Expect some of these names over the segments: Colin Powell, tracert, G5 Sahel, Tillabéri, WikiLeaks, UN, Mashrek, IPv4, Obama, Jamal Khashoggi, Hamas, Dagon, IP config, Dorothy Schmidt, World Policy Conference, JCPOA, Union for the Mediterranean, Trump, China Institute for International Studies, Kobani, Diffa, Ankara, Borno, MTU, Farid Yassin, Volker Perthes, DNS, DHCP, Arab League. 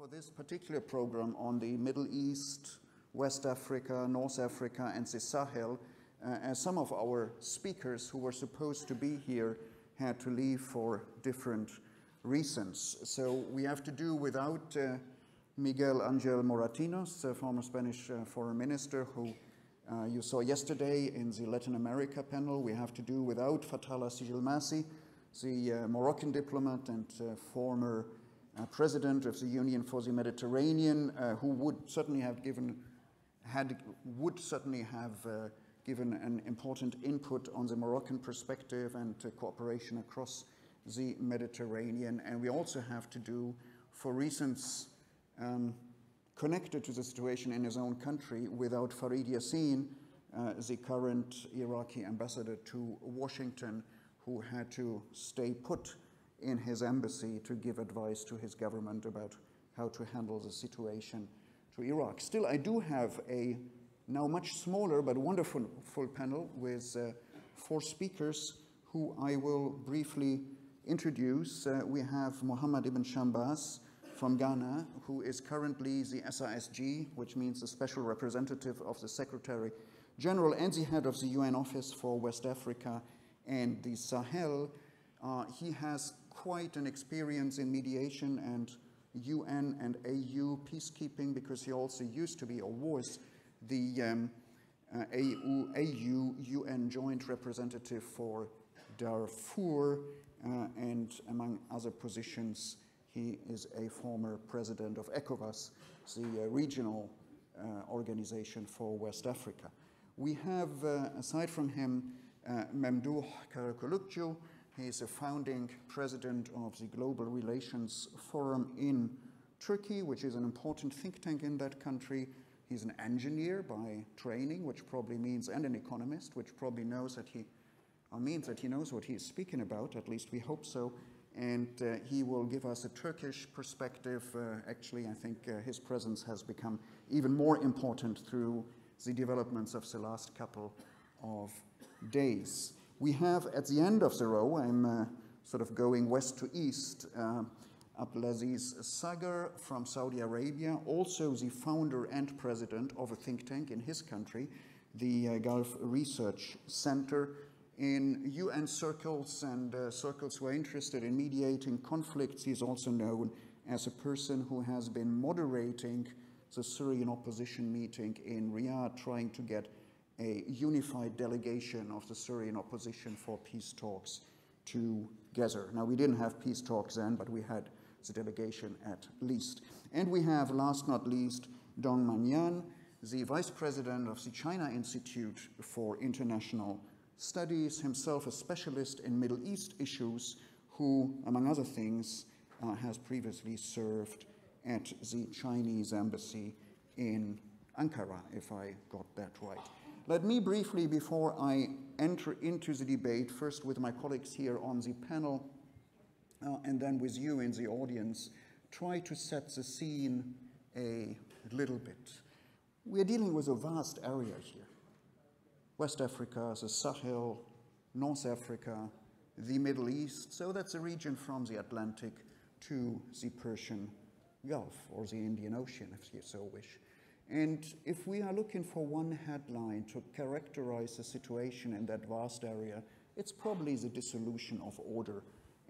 for this particular program on the Middle East, West Africa, North Africa, and the Sahel, as some of our speakers who were supposed to be here had to leave for different reasons. So we have to do without Miguel Ángel Moratinos, former Spanish foreign minister, who you saw yesterday in the Latin America panel. We have to do without Fatala Sigilmassi, the Moroccan diplomat and former president of the Union for the Mediterranean, who would certainly have given an important input on the Moroccan perspective and cooperation across the Mediterranean. And we also have to do, for reasons connected to the situation in his own country, without Farid Yassin, the current Iraqi ambassador to Washington, who had to stay put in his embassy to give advice to his government about how to handle the situation to Iraq. Still, I do have a now much smaller but wonderful full panel with four speakers who I will briefly introduce. We have Mohamed Ibn Chambas from Ghana, who is currently the SISG, which means the Special Representative of the Secretary General and the head of the UN Office for West Africa and the Sahel. He has quite an experience in mediation and UN and AU peacekeeping, because he also used to be, or was, the AU-UN Joint Representative for Darfur, and among other positions, he is a former president of ECOWAS, the regional organization for West Africa. We have, aside from him, Memduh Karakullukçu. He is a founding president of the Global Relations Forum in Turkey, which is an important think tank in that country. He's an engineer by training, which probably means, and an economist, which probably knows that he, or means that he knows what he is speaking about, at least we hope so. And he will give us a Turkish perspective. Actually, I think his presence has become even more important through the developments of the last couple of days. We have at the end of the row, I'm sort of going west to east, Abdulaziz Sagar from Saudi Arabia, also the founder and president of a think tank in his country, the Gulf Research Center. In UN circles and circles who are interested in mediating conflicts, he's also known as a person who has been moderating the Syrian opposition meeting in Riyadh, trying to get a unified delegation of the Syrian opposition for peace talks together. Now, we didn't have peace talks then, but we had the delegation at least. And we have, last not least, Dong Manyuan, the vice president of the China Institute for International Studies, himself a specialist in Middle East issues, who, among other things, has previously served at the Chinese embassy in Ankara, if I got that right. Let me briefly, before I enter into the debate, first with my colleagues here on the panel, and then with you in the audience, try to set the scene a little bit. We're dealing with a vast area here. West Africa, the Sahel, North Africa, the Middle East. So that's a region from the Atlantic to the Persian Gulf, or the Indian Ocean, if you so wish. And if we are looking for one headline to characterize the situation in that vast area, it's probably the dissolution of order,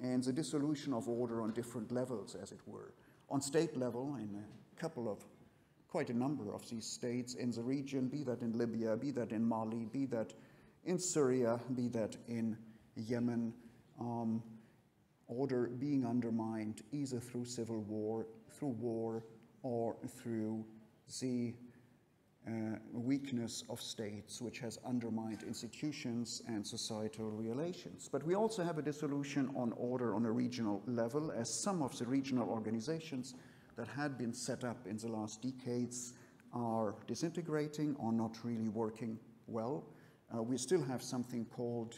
and the dissolution of order on different levels, as it were. On state level, in a couple of, quite a number of these states in the region, be that in Libya, be that in Mali, be that in Syria, be that in Yemen, order being undermined either through civil war, through war, or through the weakness of states, which has undermined institutions and societal relations. But we also have a dissolution on order on a regional level, as some of the regional organizations that had been set up in the last decades are disintegrating or not really working well. We still have something called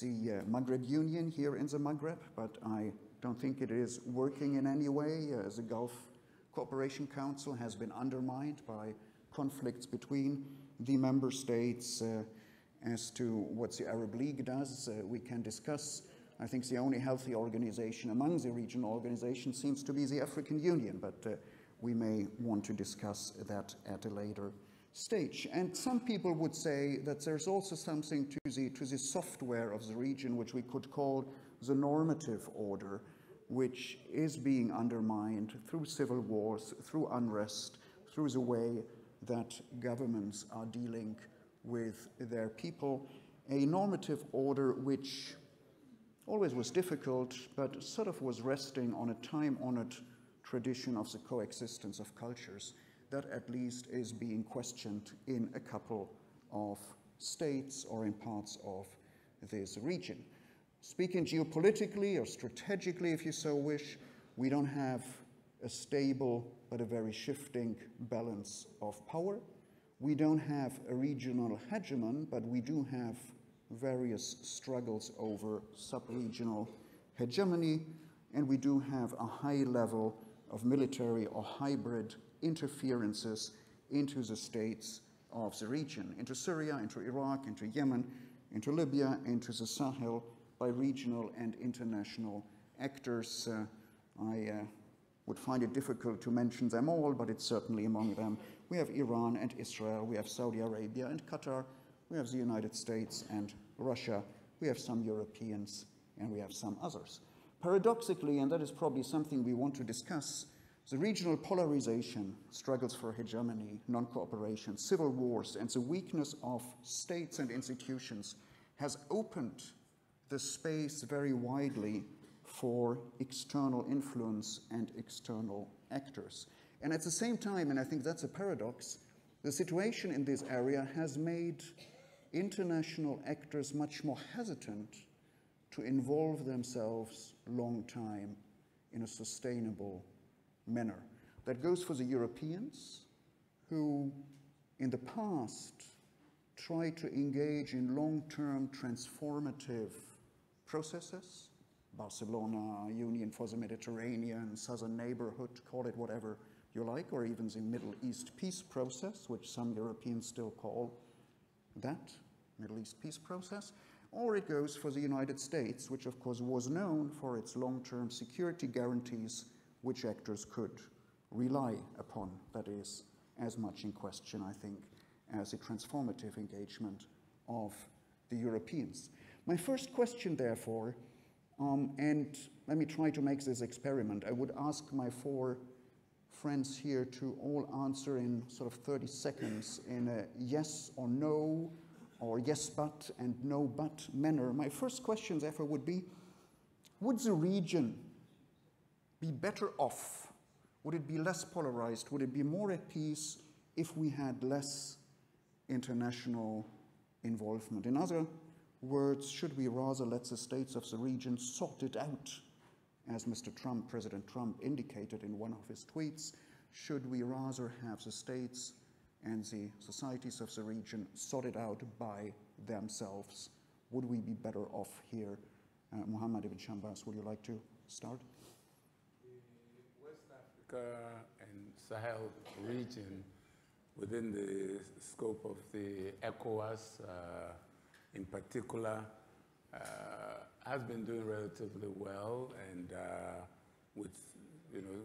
the Maghreb Union here in the Maghreb, but I don't think it is working in any way. The Gulf Cooperation Council has been undermined by conflicts between the member states as to what the Arab League does. We can discuss, I think the only healthy organization among the regional organizations seems to be the African Union, but we may want to discuss that at a later stage. And some people would say that there's also something to the software of the region, which we could call the normative order, which is being undermined through civil wars, through unrest, through the way that governments are dealing with their people. A normative order which always was difficult, but sort of was resting on a time-honored tradition of the coexistence of cultures that at least is being questioned in a couple of states or in parts of this region. Speaking geopolitically or strategically, if you so wish, we don't have a stable but a very shifting balance of power. We don't have a regional hegemon, but we do have various struggles over sub-regional hegemony, and we do have a high level of military or hybrid interferences into the states of the region, into Syria, into Iraq, into Yemen, into Libya, into the Sahel, by regional and international actors. I would find it difficult to mention them all, but it's certainly among them. We have Iran and Israel, we have Saudi Arabia and Qatar, we have the United States and Russia, we have some Europeans, and we have some others. Paradoxically, and that is probably something we want to discuss, the regional polarization, struggles for hegemony, non-cooperation, civil wars, and the weakness of states and institutions has opened the space very widely for external influence and external actors. And at the same time, and I think that's a paradox, the situation in this area has made international actors much more hesitant to involve themselves long time in a sustainable manner. That goes for the Europeans, who in the past tried to engage in long-term transformative processes, Barcelona, Union for the Mediterranean, Southern Neighborhood, call it whatever you like, or even the Middle East peace process, which some Europeans still call that, Middle East peace process. Or it goes for the United States, which of course was known for its long-term security guarantees, which actors could rely upon. That is as much in question, I think, as a transformative engagement of the Europeans. My first question, therefore, and let me try to make this experiment. I would ask my four friends here to all answer in sort of 30 seconds in a yes or no, or yes but and no but manner. My first question, therefore, would be, would the region be better off? Would it be less polarized? Would it be more at peace if we had less international involvement? In other words, should we rather let the states of the region sort it out, as Mr. Trump, President Trump, indicated in one of his tweets? Should we rather have the states and the societies of the region sort it out by themselves? Would we be better off here? Mohamed Ibn Chambas, would you like to start? West Africa and Sahel region, within the scope of the ECOWAS in particular, has been doing relatively well, and with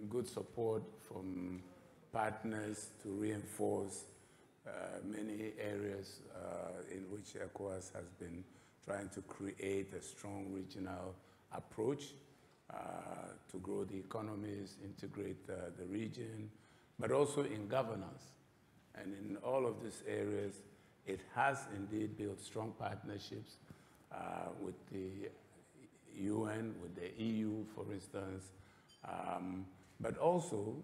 good support from partners to reinforce many areas in which ECOWAS has been trying to create a strong regional approach to grow the economies, integrate the region, but also in governance. And in all of these areas, it has indeed built strong partnerships with the UN, with the EU, for instance, but also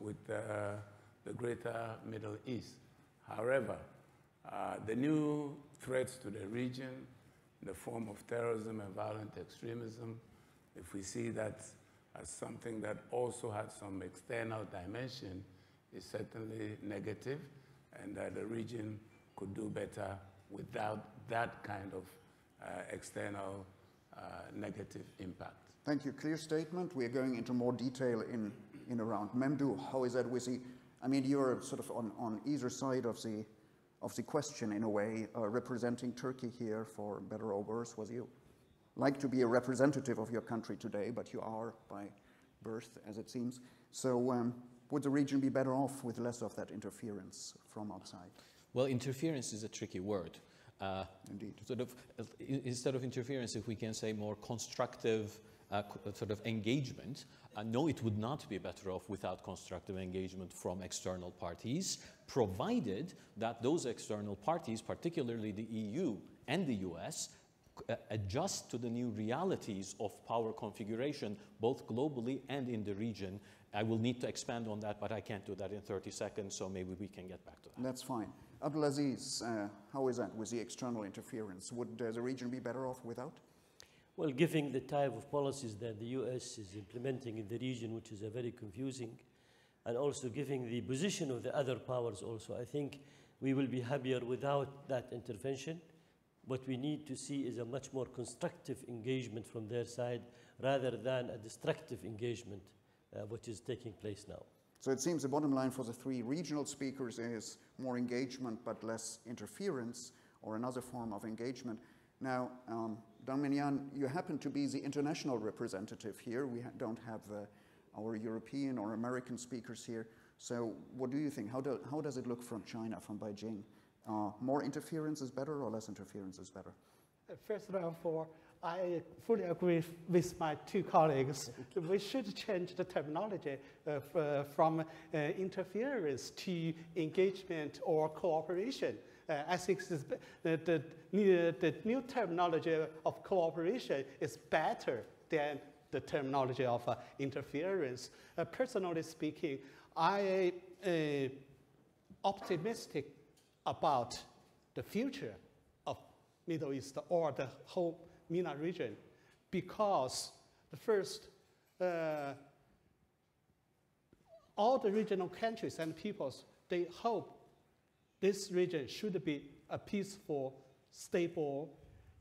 with the greater Middle East. However, the new threats to the region, in the form of terrorism and violent extremism, if we see that as something that also has some external dimension, is certainly negative, and that the region could do better without that kind of external negative impact. Thank you. Clear statement. We are going into more detail in a round. Memduh, how is that with the, I mean, you're sort of on either side of the question in a way, representing Turkey here for better or worse. Was you like to be a representative of your country today, but you are by birth, as it seems. So would the region be better off with less of that interference from outside? Well, interference is a tricky word. Indeed. Sort of, instead of interference, if we can say more constructive sort of engagement, no, it would not be better off without constructive engagement from external parties, provided that those external parties, particularly the EU and the US, adjust to the new realities of power configuration, both globally and in the region. I will need to expand on that, but I can't do that in 30 seconds, so maybe we can get back to that. That's fine. Abdulaziz, how is that with the external interference? Would the region be better off without? Well, given the type of policies that the US is implementing in the region, which is very confusing, and also given the position of the other powers also, I think we will be happier without that intervention. What we need to see is a much more constructive engagement from their side rather than a destructive engagement, which is taking place now. So it seems the bottom line for the three regional speakers is more engagement but less interference, or another form of engagement. Now, Dong Manyuan, you happen to be the international representative here. We don't have our European or American speakers here. So what do you think? How does it look from China, from Beijing? More interference is better or less interference is better? First of all, I fully agree with my two colleagues. We should change the terminology from interference to engagement or cooperation. I think the new terminology of cooperation is better than the terminology of interference. Personally speaking, I am optimistic about the future of Middle East or the whole MENA region, because the first, all the regional countries and peoples, they hope this region should be a peaceful, stable,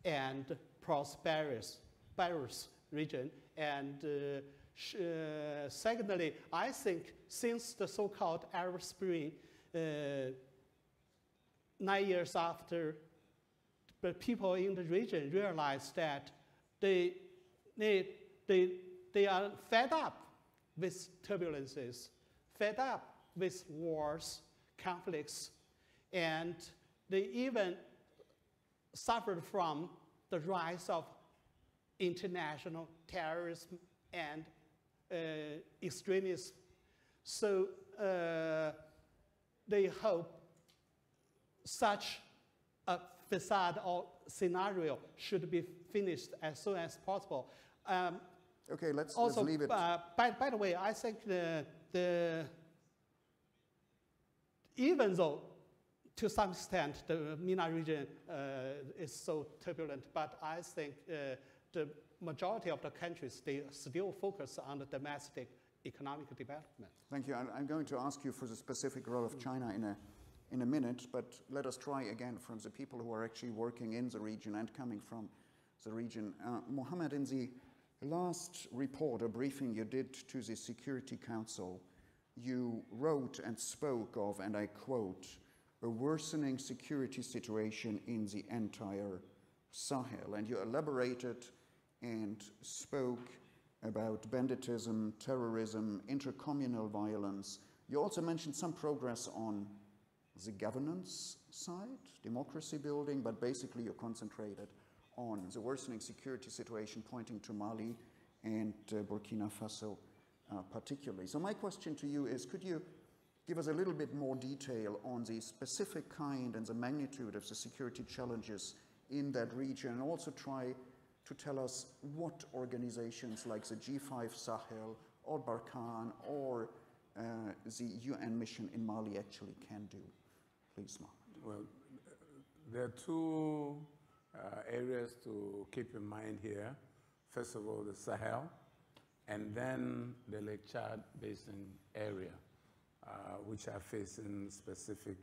and prosperous region. And secondly, I think since the so-called Arab Spring, 9 years after, the people in the region realized that they are fed up with turbulences, fed up with wars, conflicts, and they even suffered from the rise of international terrorism and extremism. So they hope such a facade or scenario should be finished as soon as possible. Okay, let's leave it. By the way, I think even though to some extent the MENA region is so turbulent, but I think the majority of the countries, they still focus on the domestic economic development. Thank you. I'm going to ask you for the specific role of China in a minute, but let us try again from the people who are actually working in the region and coming from the region. Mohamed, in the last report or briefing you did to the Security Council, you wrote and spoke of, and I quote, a worsening security situation in the entire Sahel. And you elaborated and spoke about banditism, terrorism, intercommunal violence. You also mentioned some progress on the governance side, democracy building, but basically you concentrated on the worsening security situation, pointing to Mali and Burkina Faso particularly. So my question to you is, could you give us a little bit more detail on the specific kind and the magnitude of the security challenges in that region, and also try to tell us what organizations like the G5 Sahel or Barkhane or the UN mission in Mali actually can do? Please, Mark. Well, there are two areas to keep in mind here. First of all, the Sahel, and then the Lake Chad Basin area, which are facing specific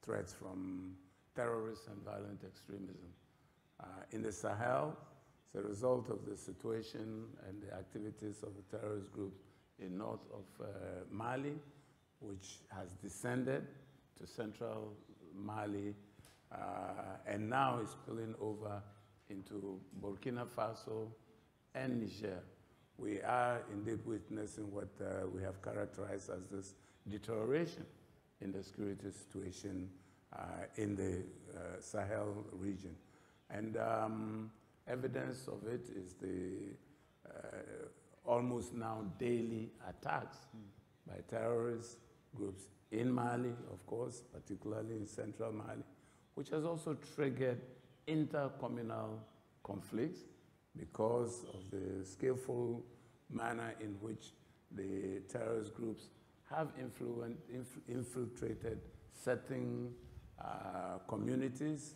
threats from terrorists and violent extremism. In the Sahel, it's a result of the situation and the activities of the terrorist group in north of Mali, which has descended to central Mali, and now is spilling over into Burkina Faso and Niger. We are indeed witnessing what we have characterized as this deterioration in the security situation in the Sahel region. And evidence of it is the almost now daily attacks by terrorist groups in Mali, of course, particularly in central Mali, which has also triggered intercommunal conflicts because of the skillful manner in which the terrorist groups have infiltrated certain communities,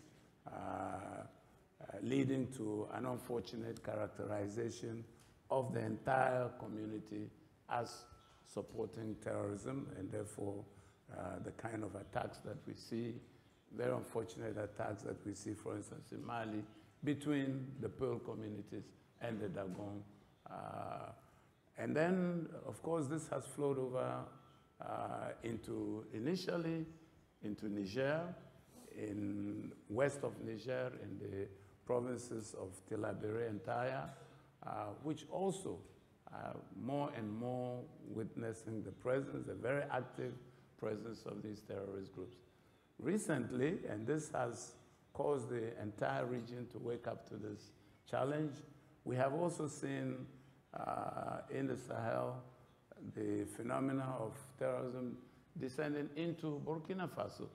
leading to an unfortunate characterization of the entire community as supporting terrorism, and therefore the kind of attacks that we see, very unfortunate attacks that we see, for instance, in Mali, between the Pearl communities and the Dagon. And then, of course, this has flowed over initially into Niger, in west of Niger, in the provinces of Tillabéri and Taya, which also more and more witnessing the presence, the very active presence of these terrorist groups. Recently, and this has caused the entire region to wake up to this challenge, we have also seen in the Sahel the phenomena of terrorism descending into Burkina Faso.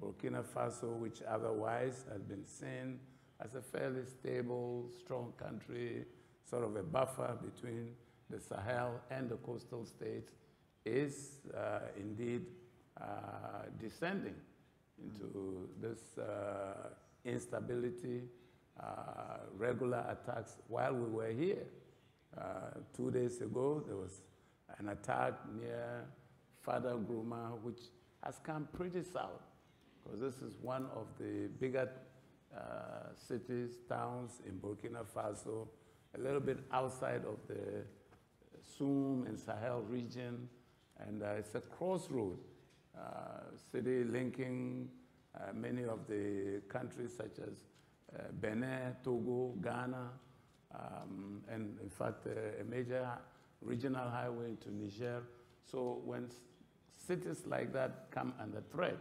Burkina Faso, which otherwise had been seen as a fairly stable, strong country, sort of a buffer between the Sahel and the coastal states, is indeed descending into this instability, regular attacks. While we were here 2 days ago, there was an attack near Fada Gruma, which has come pretty south, because this is one of the bigger cities, towns in Burkina Faso, a little bit outside of the Soum and Sahel region, and it's a crossroad city linking many of the countries such as Benin, Togo, Ghana, and in fact a major regional highway into Niger. So when cities like that come under threat,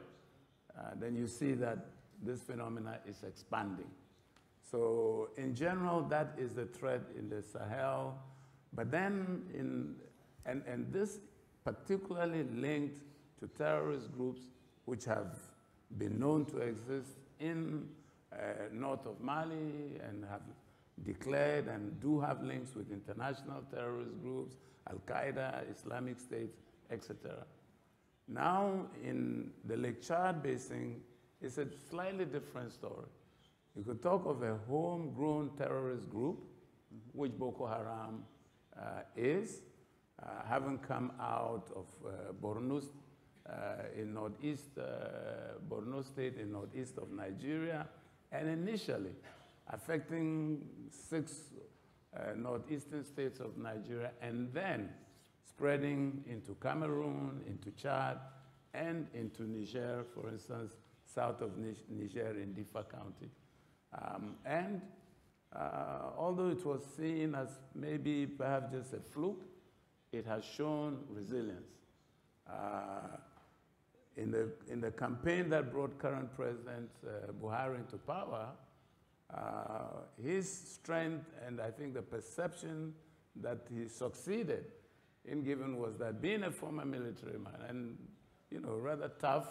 then you see that this phenomena is expanding. So in general, that is the threat in the Sahel. But then, and this particularly linked to terrorist groups which have been known to exist in north of Mali and have declared and do have links with international terrorist groups, Al-Qaeda, Islamic State, etc. Now in the Lake Chad Basin, it's a slightly different story. You could talk of a homegrown terrorist group, which Boko Haram is, having come out of Borno, in northeast, Borno state in northeast of Nigeria, and initially affecting 6 northeastern states of Nigeria, and then spreading into Cameroon, into Chad, and into Niger, for instance, south of Niger in Diffa County. Although it was seen as maybe perhaps just a fluke, it has shown resilience. In the campaign that brought current President Buhari into power, his strength, and I think the perception that he succeeded in giving, was that being a former military man and, you know, rather tough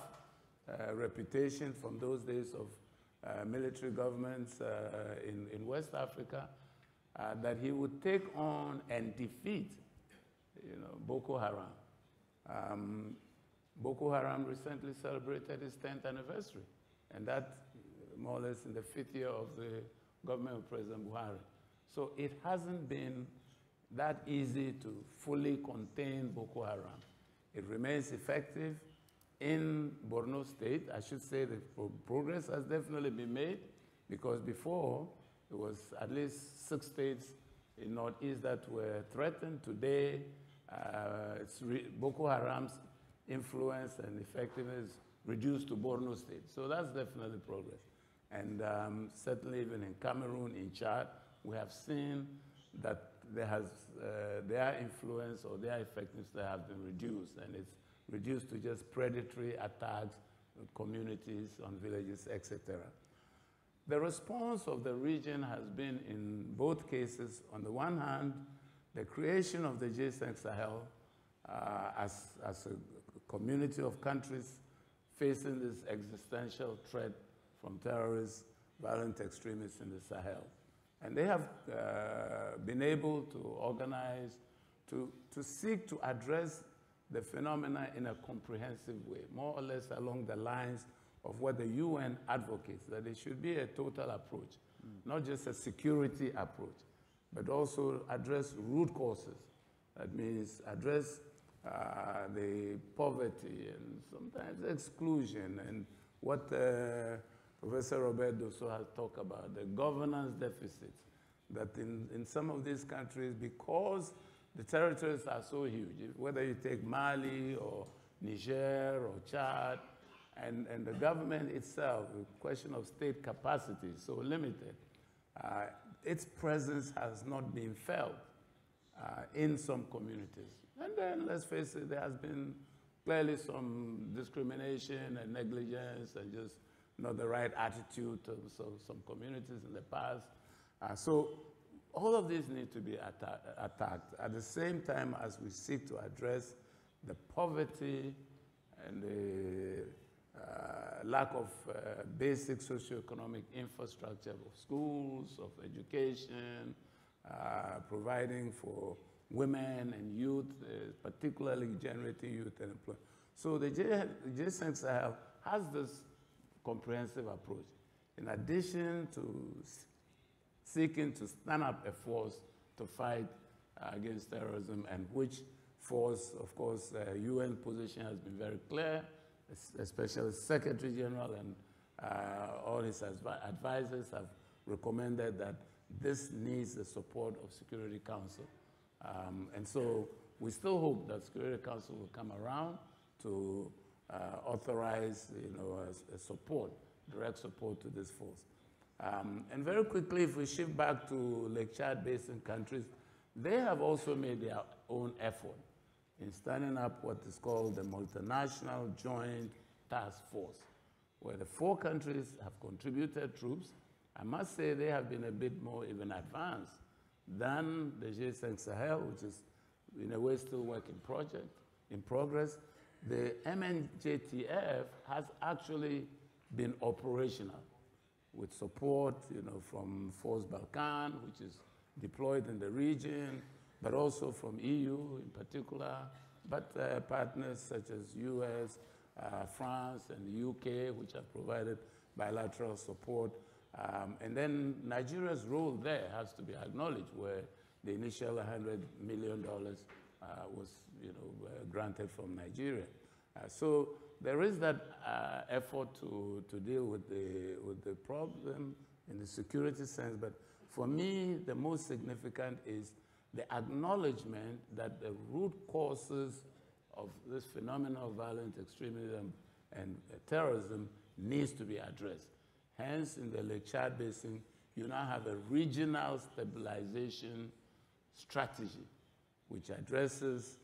reputation from those days of military governments in West Africa, that he would take on and defeat, you know, Boko Haram. Boko Haram recently celebrated its 10th anniversary, and that more or less in the 5th year of the government of President Buhari. So it hasn't been that easy to fully contain Boko Haram. It remains effective in Borno State. I should say that progress has definitely been made, because before it was at least 6 states in northeast that were threatened. Today, it's Boko Haram's influence and effectiveness reduced to Borno State. So that's definitely progress. And certainly even in Cameroon, in Chad, we have seen that their influence or their effectiveness has been reduced, and it's reduced to just predatory attacks on communities, on villages, etc. The response of the region has been, in both cases, on the one hand, the creation of the G5 Sahel as a community of countries facing this existential threat from terrorists, violent extremists in the Sahel. And they have been able to organize, to seek to address the phenomena in a comprehensive way, more or less along the lines of what the UN advocates, that it should be a total approach, not just a security approach, but also address root causes. That means address the poverty and sometimes exclusion and what Professor Robert Dosso has talked about, the governance deficits, that in some of these countries, because the territories are so huge, whether you take Mali or Niger or Chad, and the government itself, the question of state capacity is so limited, its presence has not been felt in some communities. And then, let's face it, there has been clearly some discrimination and negligence and just not the right attitude of some communities in the past. So all of these need to be attacked at the same time as we seek to address the poverty and the lack of basic socioeconomic infrastructure of schools, of education, providing for women and youth, particularly generating youth and employment. So the G5 Sahel has this comprehensive approach, in addition to seeking to stand up a force to fight against terrorism, and which force, of course, UN position has been very clear, especially Secretary General and all his advisors have recommended that this needs the support of Security Council. And so we still hope that Security Council will come around to authorize, you know, a support, direct support to this force. And very quickly, if we shift back to Lake Chad Basin countries, they have also made their own effort in standing up what is called the Multinational Joint Task Force, where the four countries have contributed troops. I must say they have been a bit more even advanced than the G5 Sahel, which is in a way still work in progress. The MNJTF has actually been operational with support, you know, from Force Balkan, which is deployed in the region, but also from EU in particular, but partners such as US, France, and the UK, which have provided bilateral support. And then Nigeria's role there has to be acknowledged, where the initial $100 million was, you know, granted from Nigeria. So there is that effort to deal with the problem in the security sense, but for me, the most significant is the acknowledgement that the root causes of this phenomenon of violent extremism and terrorism needs to be addressed. Hence, in the Lake Chad Basin, you now have a regional stabilization strategy, which addresses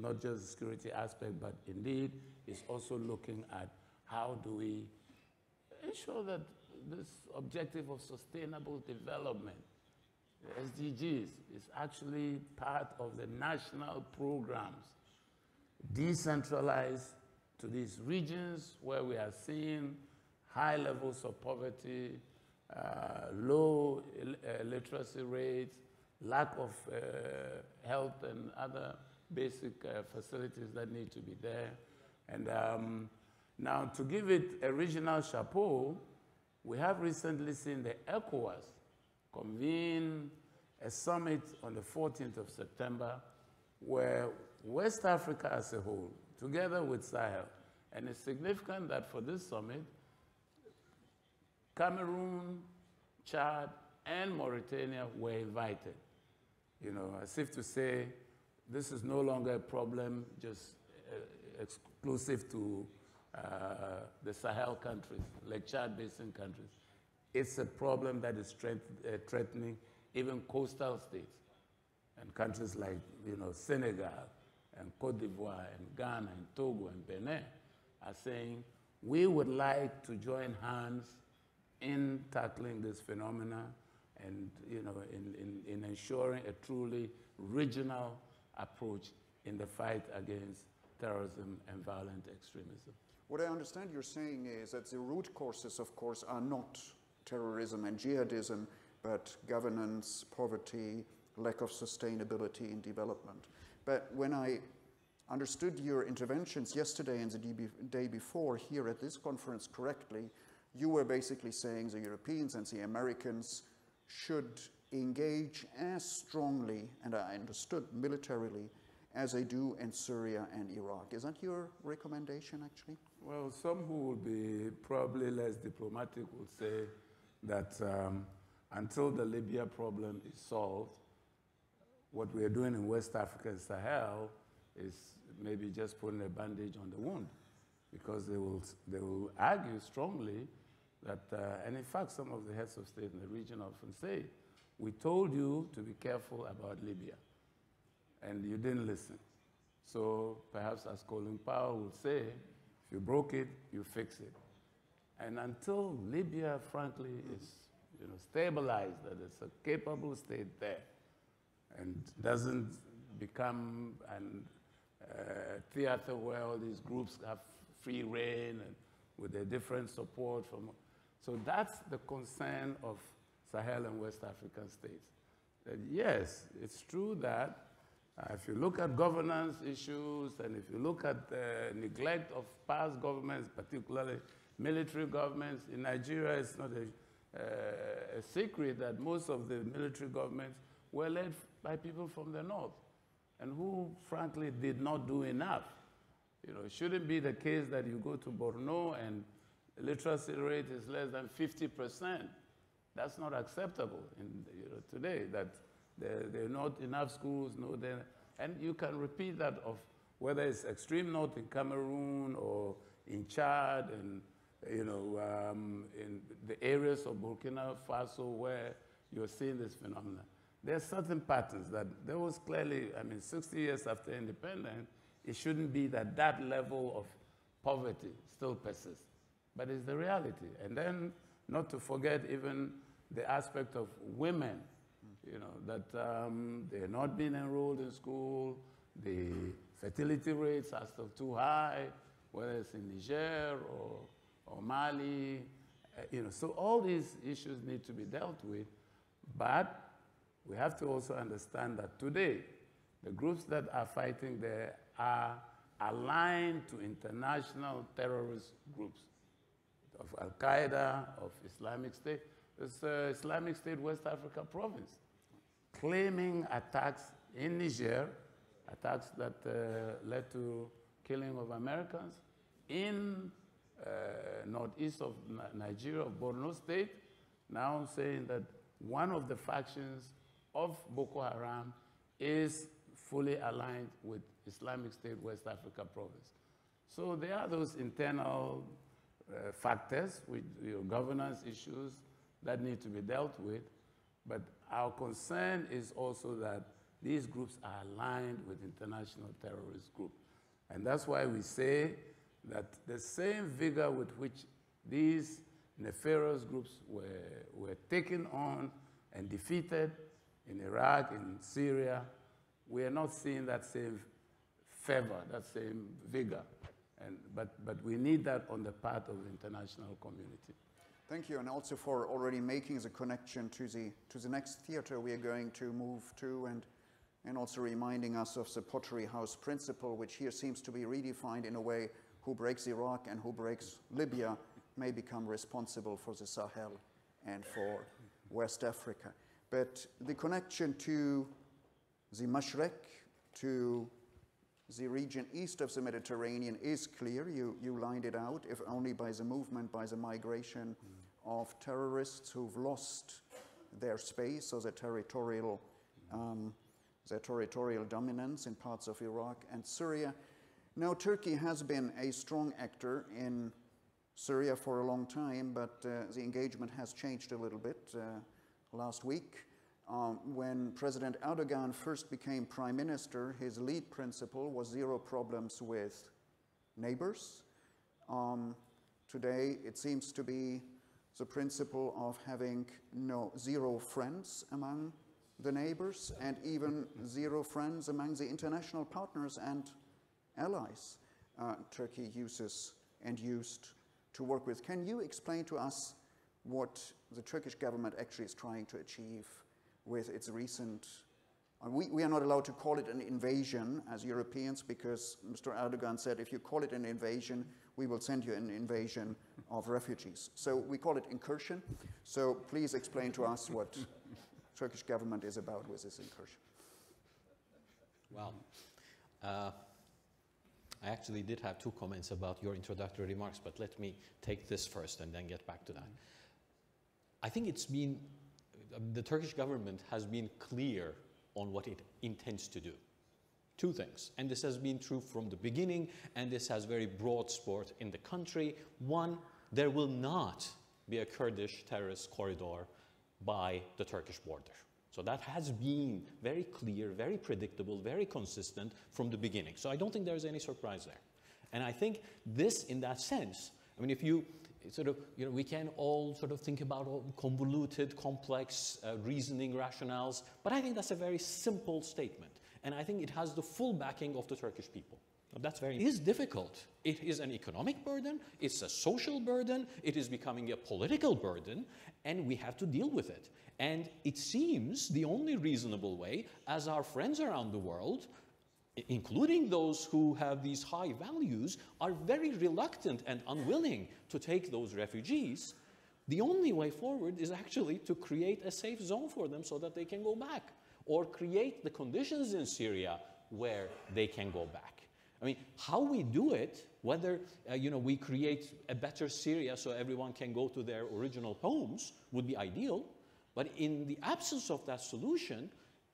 not just the security aspect, but indeed is also looking at how do we ensure that this objective of sustainable development, the SDGs, is actually part of the national programs, decentralized to these regions where we are seeing high levels of poverty, low literacy rates, lack of health and other basic facilities that need to be there. And now to give it a regional chapeau, we have recently seen the ECOWAS convene a summit on the 14th of September where West Africa as a whole, together with Sahel, and it's significant that for this summit, Cameroon, Chad, and Mauritania were invited. You know, as if to say, this is no longer a problem just exclusive to the Sahel countries, like Chad Basin countries. It's a problem that is threatening even coastal states and countries like, you know, Senegal and Cote d'Ivoire and Ghana and Togo and Benin are saying, we would like to join hands in tackling this phenomena and in ensuring a truly regional approach in the fight against terrorism and violent extremism. What I understand you're saying is that the root causes, of course, are not terrorism and jihadism, but governance, poverty, lack of sustainability in development. But when I understood your interventions yesterday and the day before here at this conference correctly, you were basically saying the Europeans and the Americans should engage as strongly, and I understood militarily, as they do in Syria and Iraq. Is that your recommendation, actually? Well, some who will be probably less diplomatic will say that until the Libya problem is solved, what we are doing in West Africa and Sahel is maybe just putting a bandage on the wound, because they will argue strongly that, and in fact, some of the heads of state in the region often say, we told you to be careful about Libya, and you didn't listen. So perhaps as Colin Powell would say, if you broke it, you fix it. And until Libya, frankly, is stabilized, that it's a capable state there, and doesn't become a theater where all these groups have free reign and with their different support from. So that's the concern of Sahel and West African states. That yes, it's true that if you look at governance issues, and if you look at the neglect of past governments, particularly military governments, in Nigeria it's not a secret that most of the military governments were led by people from the north, and who frankly did not do enough. It shouldn't be the case that you go to Borno and the literacy rate is less than 50%. That's not acceptable in, today, that there are not enough schools, and you can repeat that of whether it's extreme north in Cameroon or in Chad and in the areas of Burkina Faso where you're seeing this phenomenon. There are certain patterns that there was clearly, 60 years after independence, it shouldn't be that that level of poverty still persists. But it's the reality. And then not to forget even the aspect of women, that they're not being enrolled in school, the fertility rates are still too high, whether it's in Niger or Mali, So all these issues need to be dealt with, but we have to also understand that today, the groups that are fighting there are aligned to international terrorist groups of Al-Qaeda, of Islamic State. It's Islamic State West Africa province, claiming attacks in Niger, attacks that led to killing of Americans, in northeast of Nigeria, of Borno State, now saying that one of the factions of Boko Haram is fully aligned with Islamic State West Africa province. So there are those internal factors with governance issues that need to be dealt with, but our concern is also that these groups are aligned with international terrorist groups. And that's why we say that the same vigor with which these nefarious groups were taken on and defeated in Iraq, in Syria, we are not seeing that same fervor, that same vigor. But we need that on the part of the international community. Thank you, and also for already making the connection to the next theater we are going to move to, and also reminding us of the Pottery House principle, which here seems to be redefined in a way: who breaks Iraq and who breaks Libya may become responsible for the Sahel and for West Africa. But the connection to the Mashrek, to the region east of the Mediterranean, is clear. You lined it out, if only by the movement, by the migration of terrorists who've lost their space or their territorial dominance in parts of Iraq and Syria. Now, Turkey has been a strong actor in Syria for a long time, but the engagement has changed a little bit last week. When President Erdogan first became prime minister, his lead principle was zero problems with neighbors. Today, it seems to be the principle of having zero friends among the neighbors and even zero friends among the international partners and allies Turkey uses and used to work with. Can you explain to us what the Turkish government actually is trying to achieve with its recent... We are not allowed to call it an invasion as Europeans, because Mr. Erdogan said, if you call it an invasion, we will send you an invasion of refugees. So we call it incursion. So please explain to us what Turkish government is about with this incursion. Well, I actually did have two comments about your introductory remarks, but let me take this first and then get back to that. I think it's been... The Turkish government has been clear on what it intends to do. Two things, and this has been true from the beginning, and this has very broad support in the country. One, there will not be a Kurdish terrorist corridor by the Turkish border. So that has been very clear, very predictable, very consistent from the beginning. So I don't think there's any surprise there. And I think this, in that sense, I mean, if you sort of, you know, we can all sort of think about all convoluted, complex reasoning rationales, but I think that's a very simple statement. And I think it has the full backing of the Turkish people. That's very... It is difficult. It is an economic burden. It's a social burden. It is becoming a political burden, and we have to deal with it. And it seems the only reasonable way, as our friends around the world, including those who have these high values, are very reluctant and unwilling to take those refugees, the only way forward is actually to create a safe zone for them so that they can go back, or create the conditions in Syria where they can go back. I mean, how we do it, whether you know, we create a better Syria so everyone can go to their original homes, would be ideal. But in the absence of that solution,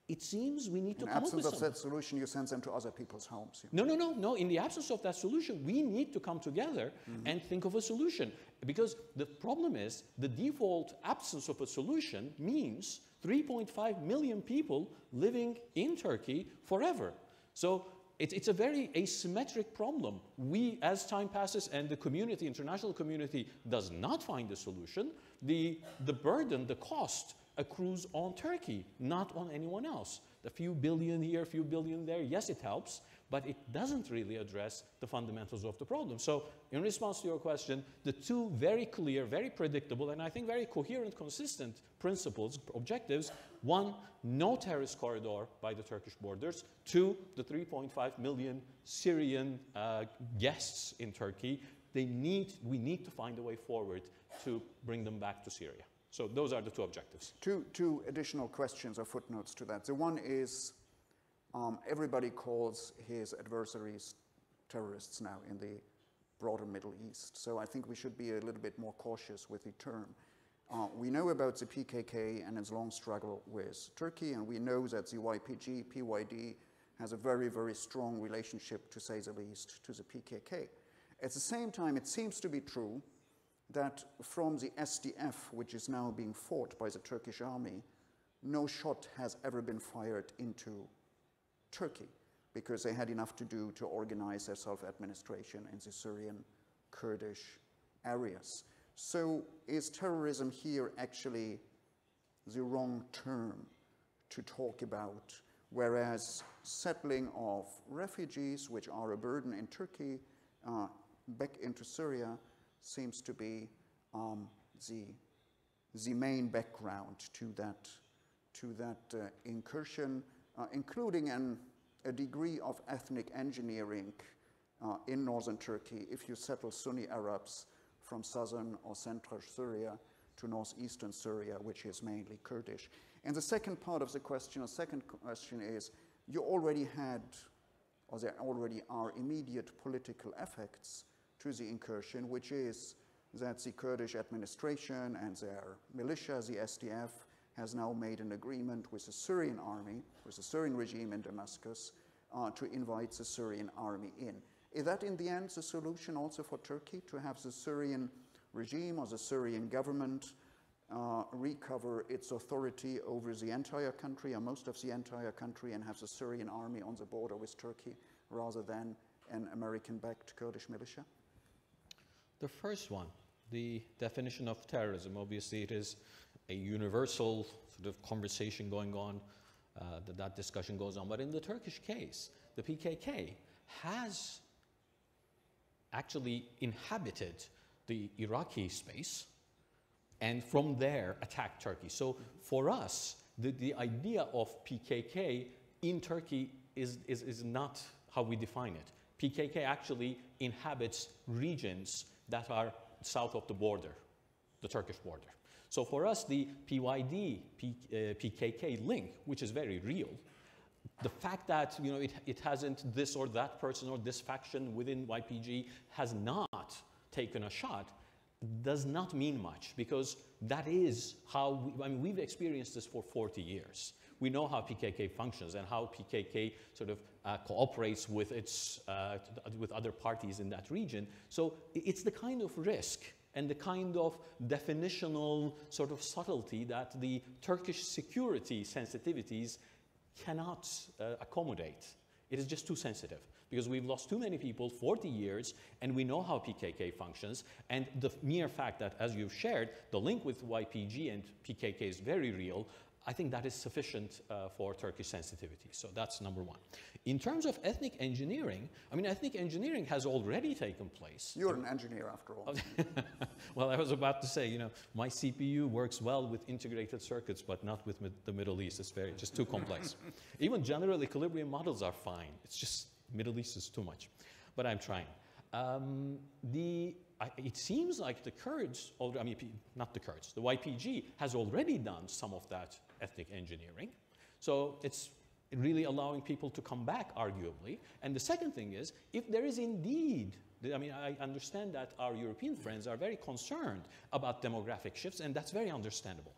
it seems we need to come up with something. In the absence of that solution, you send them to other people's homes. You know? No. In the absence of that solution, we need to come together and think of a solution. Because the problem is, the default absence of a solution means 3.5 million people living in Turkey forever. So it's a very asymmetric problem. We, as time passes and the community, international community, does not find a solution, the burden, the cost, accrues on Turkey, not on anyone else. The few billion here, few billion there, yes, it helps, but it doesn't really address the fundamentals of the problem. So in response to your question, the two very clear, very predictable, and I think very coherent, consistent principles, objectives: one, no terrorist corridor by the Turkish borders; two, the 3.5 million Syrian guests in Turkey, we need to find a way forward to bring them back to Syria. So those are the two objectives. Two additional questions or footnotes to that. The one is, everybody calls his adversaries terrorists now in the broader Middle East. So I think we should be a little bit more cautious with the term. We know about the PKK and its long struggle with Turkey, and we know that the YPG, PYD, has a very, very strong relationship, to say the least, to the PKK. At the same time, it seems to be true that from the SDF, which is now being fought by the Turkish army, no shot has ever been fired into Turkey, because they had enough to do to organize their self-administration in the Syrian Kurdish areas. So is terrorism here actually the wrong term to talk about, whereas settling of refugees, which are a burden in Turkey, back into Syria, seems to be the main background to that incursion, including a degree of ethnic engineering in northern Turkey. If you settle Sunni Arabs from southern or central Syria to northeastern Syria, which is mainly Kurdish. And the second part of the question, or second question, is: you already had, or there already are, immediate political effects to the incursion, which is that the Kurdish administration and their militia, the SDF, has now made an agreement with the Syrian army, with the Syrian regime in Damascus, to invite the Syrian army in. Is that in the end the solution also for Turkey, to have the Syrian regime or the Syrian government recover its authority over the entire country or most of the entire country and have the Syrian army on the border with Turkey rather than an American-backed Kurdish militia? The first one, the definition of terrorism. Obviously, it is a universal sort of conversation going on, that discussion goes on. But in the Turkish case, the PKK has actually inhabited the Iraqi space and from there attacked Turkey. So for us, the idea of PKK in Turkey is not how we define it. PKK actually inhabits regions that are south of the border, the Turkish border. So for us, the PYD-PKK link, which is very real, the fact that it hasn't this or that person or this faction within YPG has not taken a shot does not mean much, because that is how, we've experienced this for 40 years. We know how PKK functions and how PKK sort of cooperates with its, with other parties in that region. So it's the kind of risk and the kind of definitional sort of subtlety that the Turkish security sensitivities cannot accommodate. It is just too sensitive, because we've lost too many people, 40 years, and we know how PKK functions. And the mere fact that, as you've shared, the link with YPG and PKK is very real, I think that is sufficient for Turkish sensitivity. So that's number one. In terms of ethnic engineering, ethnic engineering has already taken place. You're an engineer, after all. Well, I was about to say, my CPU works well with integrated circuits, but not with the Middle East. It's just too complex. Even general equilibrium models are fine. It's just Middle East is too much. But I'm trying. It seems like the Kurds, not the Kurds, the YPG has already done some of that ethnic engineering. So it's really allowing people to come back, arguably. And the second thing is, if there is indeed, I understand that our European friends are very concerned about demographic shifts, and that's very understandable.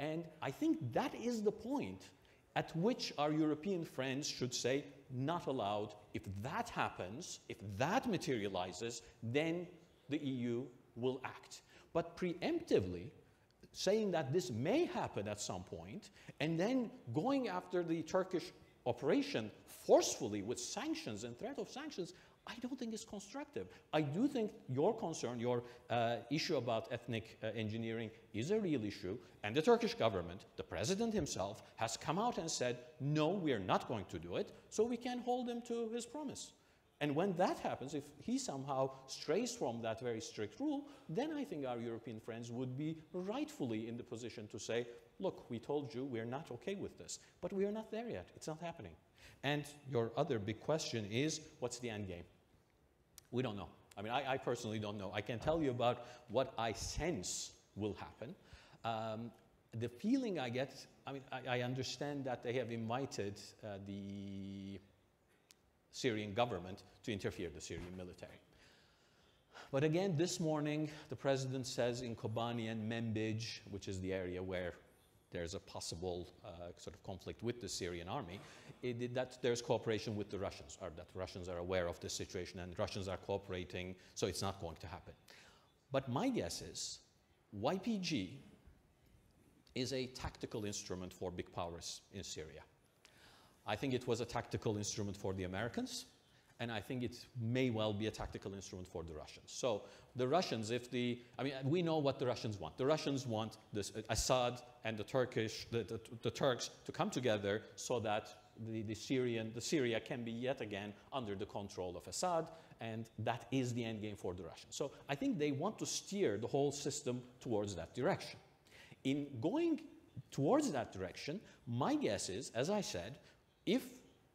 And I think that is the point at which our European friends should say, not allowed. If that happens, if that materializes, then the EU will act. But preemptively, saying that this may happen at some point, and then going after the Turkish operation forcefully with sanctions and threat of sanctions, I don't think is constructive. I do think your concern, your issue about ethnic engineering is a real issue. And the Turkish government, the president himself, has come out and said, no, we're not going to do it, so we can hold him to his promise. And when that happens, if he somehow strays from that very strict rule, then I think our European friends would be rightfully in the position to say, look, we told you we're not okay with this, but we are not there yet. It's not happening. And your other big question is, what's the end game? We don't know. I personally don't know. I can tell you about what I sense will happen. The feeling I get, I understand that they have invited the Syrian government to interfere, the Syrian military. But again, this morning, the president says in Kobani and Membij, which is the area where there's a possible sort of conflict with the Syrian army, that there's cooperation with the Russians, or that Russians are aware of this situation and Russians are cooperating, so it's not going to happen. But my guess is YPG is a tactical instrument for big powers in Syria. I think it was a tactical instrument for the Americans, and I think it may well be a tactical instrument for the Russians. So the Russians, we know what the Russians want. The Russians want this, Assad and the Turks to come together so that Syria can be yet again under the control of Assad, and that is the end game for the Russians. So I think they want to steer the whole system towards that direction. In going towards that direction, my guess is, as I said, if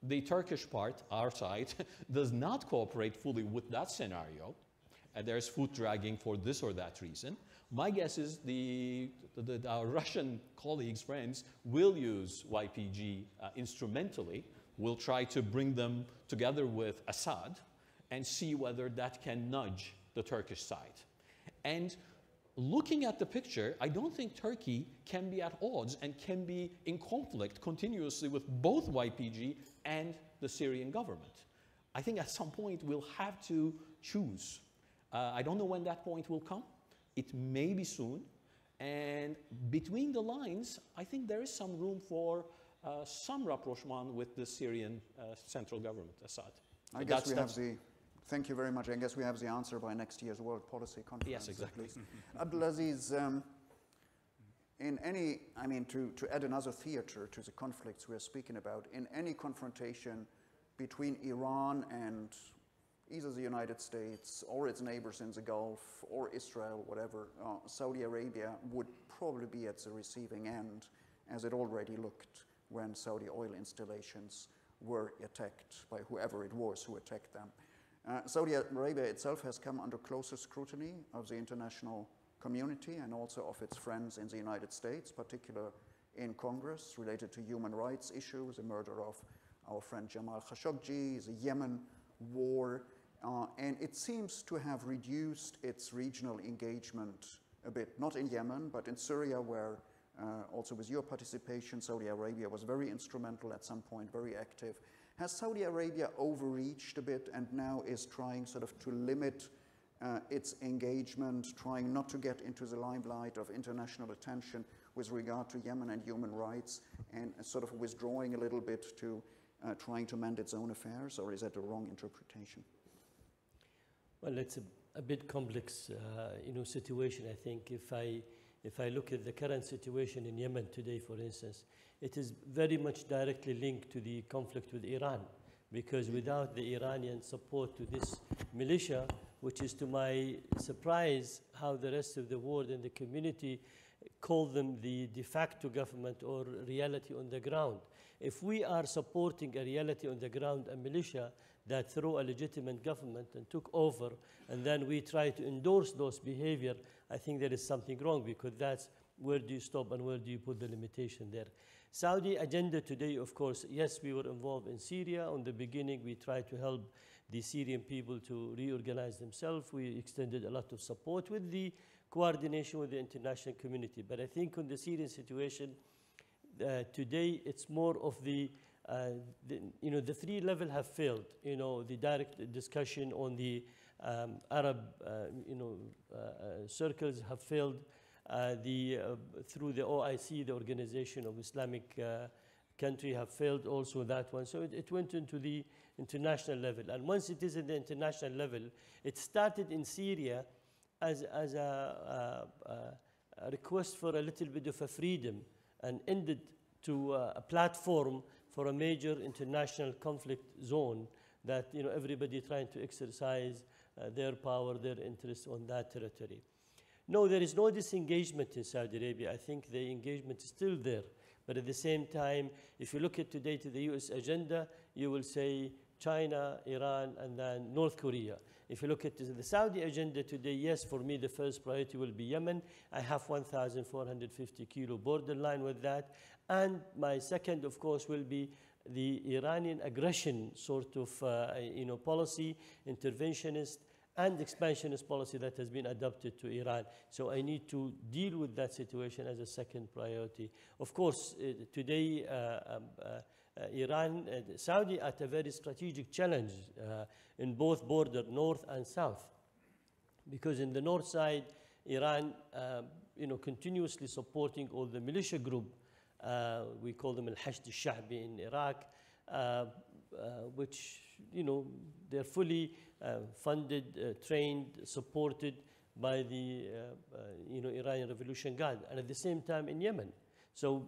the Turkish part, our side, does not cooperate fully with that scenario, and there's foot dragging for this or that reason, my guess is our Russian colleagues, friends, will use YPG instrumentally, will try to bring them together with Assad and see whether that can nudge the Turkish side. And looking at the picture, I don't think Turkey can be at odds and can be in conflict continuously with both YPG and the Syrian government. I think at some point we'll have to choose. I don't know when that point will come. It may be soon. And between the lines, I think there is some room for some rapprochement with the Syrian central government, Assad. So I guess thank you very much. I guess we have the answer by next year's World Policy Conference. Yes, exactly. Abdulaziz, to add another theater to the conflicts we're speaking about, in any confrontation between Iran and either the United States or its neighbors in the Gulf or Israel, whatever, Saudi Arabia would probably be at the receiving end, as it already looked when Saudi oil installations were attacked by whoever it was who attacked them. Saudi Arabia itself has come under closer scrutiny of the international community and also of its friends in the United States, particularly in Congress, related to human rights issues, the murder of our friend Jamal Khashoggi, the Yemen war, and it seems to have reduced its regional engagement a bit, not in Yemen, but in Syria, where also with your participation, Saudi Arabia was very instrumental at some point, very active. Has Saudi Arabia overreached a bit and now is trying sort of to limit its engagement, trying not to get into the limelight of international attention with regard to Yemen and human rights, and sort of withdrawing a little bit to trying to mend its own affairs, or is that a wrong interpretation? Well, it's a bit complex, situation, I think. If I look at the current situation in Yemen today, for instance, it is very much directly linked to the conflict with Iran, because without the Iranian support to this militia, which is to my surprise how the rest of the world and the community call them the de facto government or reality on the ground. If we are supporting a reality on the ground, a militia that threw a legitimate government and took over, and then we try to endorse those behavior, I think there is something wrong, because that's where do you stop and where do you put the limitation there. Saudi agenda today, of course, yes, we were involved in Syria. On the beginning, we tried to help the Syrian people to reorganize themselves. We extended a lot of support with the coordination with the international community. But I think on the Syrian situation today, it's more of the three levels have failed. You know, the direct discussion on the Arab, circles have failed. Through the OIC, the Organization of Islamic Countries, have failed also that one. So it went into the international level. And once it is at the international level, it started in Syria as a request for a little bit of a freedom, and ended to a platform for a major international conflict zone that everybody trying to exercise their power, their interest on that territory. No, there is no disengagement in Saudi Arabia. I think the engagement is still there. But at the same time, if you look at today to the US agenda, you will say China, Iran, and then North Korea. If you look at the Saudi agenda today, yes, for me, the first priority will be Yemen. I have 1,450-kilo borderline with that. And my second, of course, will be the Iranian aggression sort of policy, interventionist and expansionist policy that has been adopted to Iran. So I need to deal with that situation as a second priority. Of course, today, Iran, Saudi at a very strategic challenge in both border, north and south. Because in the north side, Iran, continuously supporting all the militia group, we call them Al-Hashd al-Sha'bi in Iraq, which, they're fully funded, trained, supported by the, Iranian Revolution Guard. And at the same time in Yemen. So,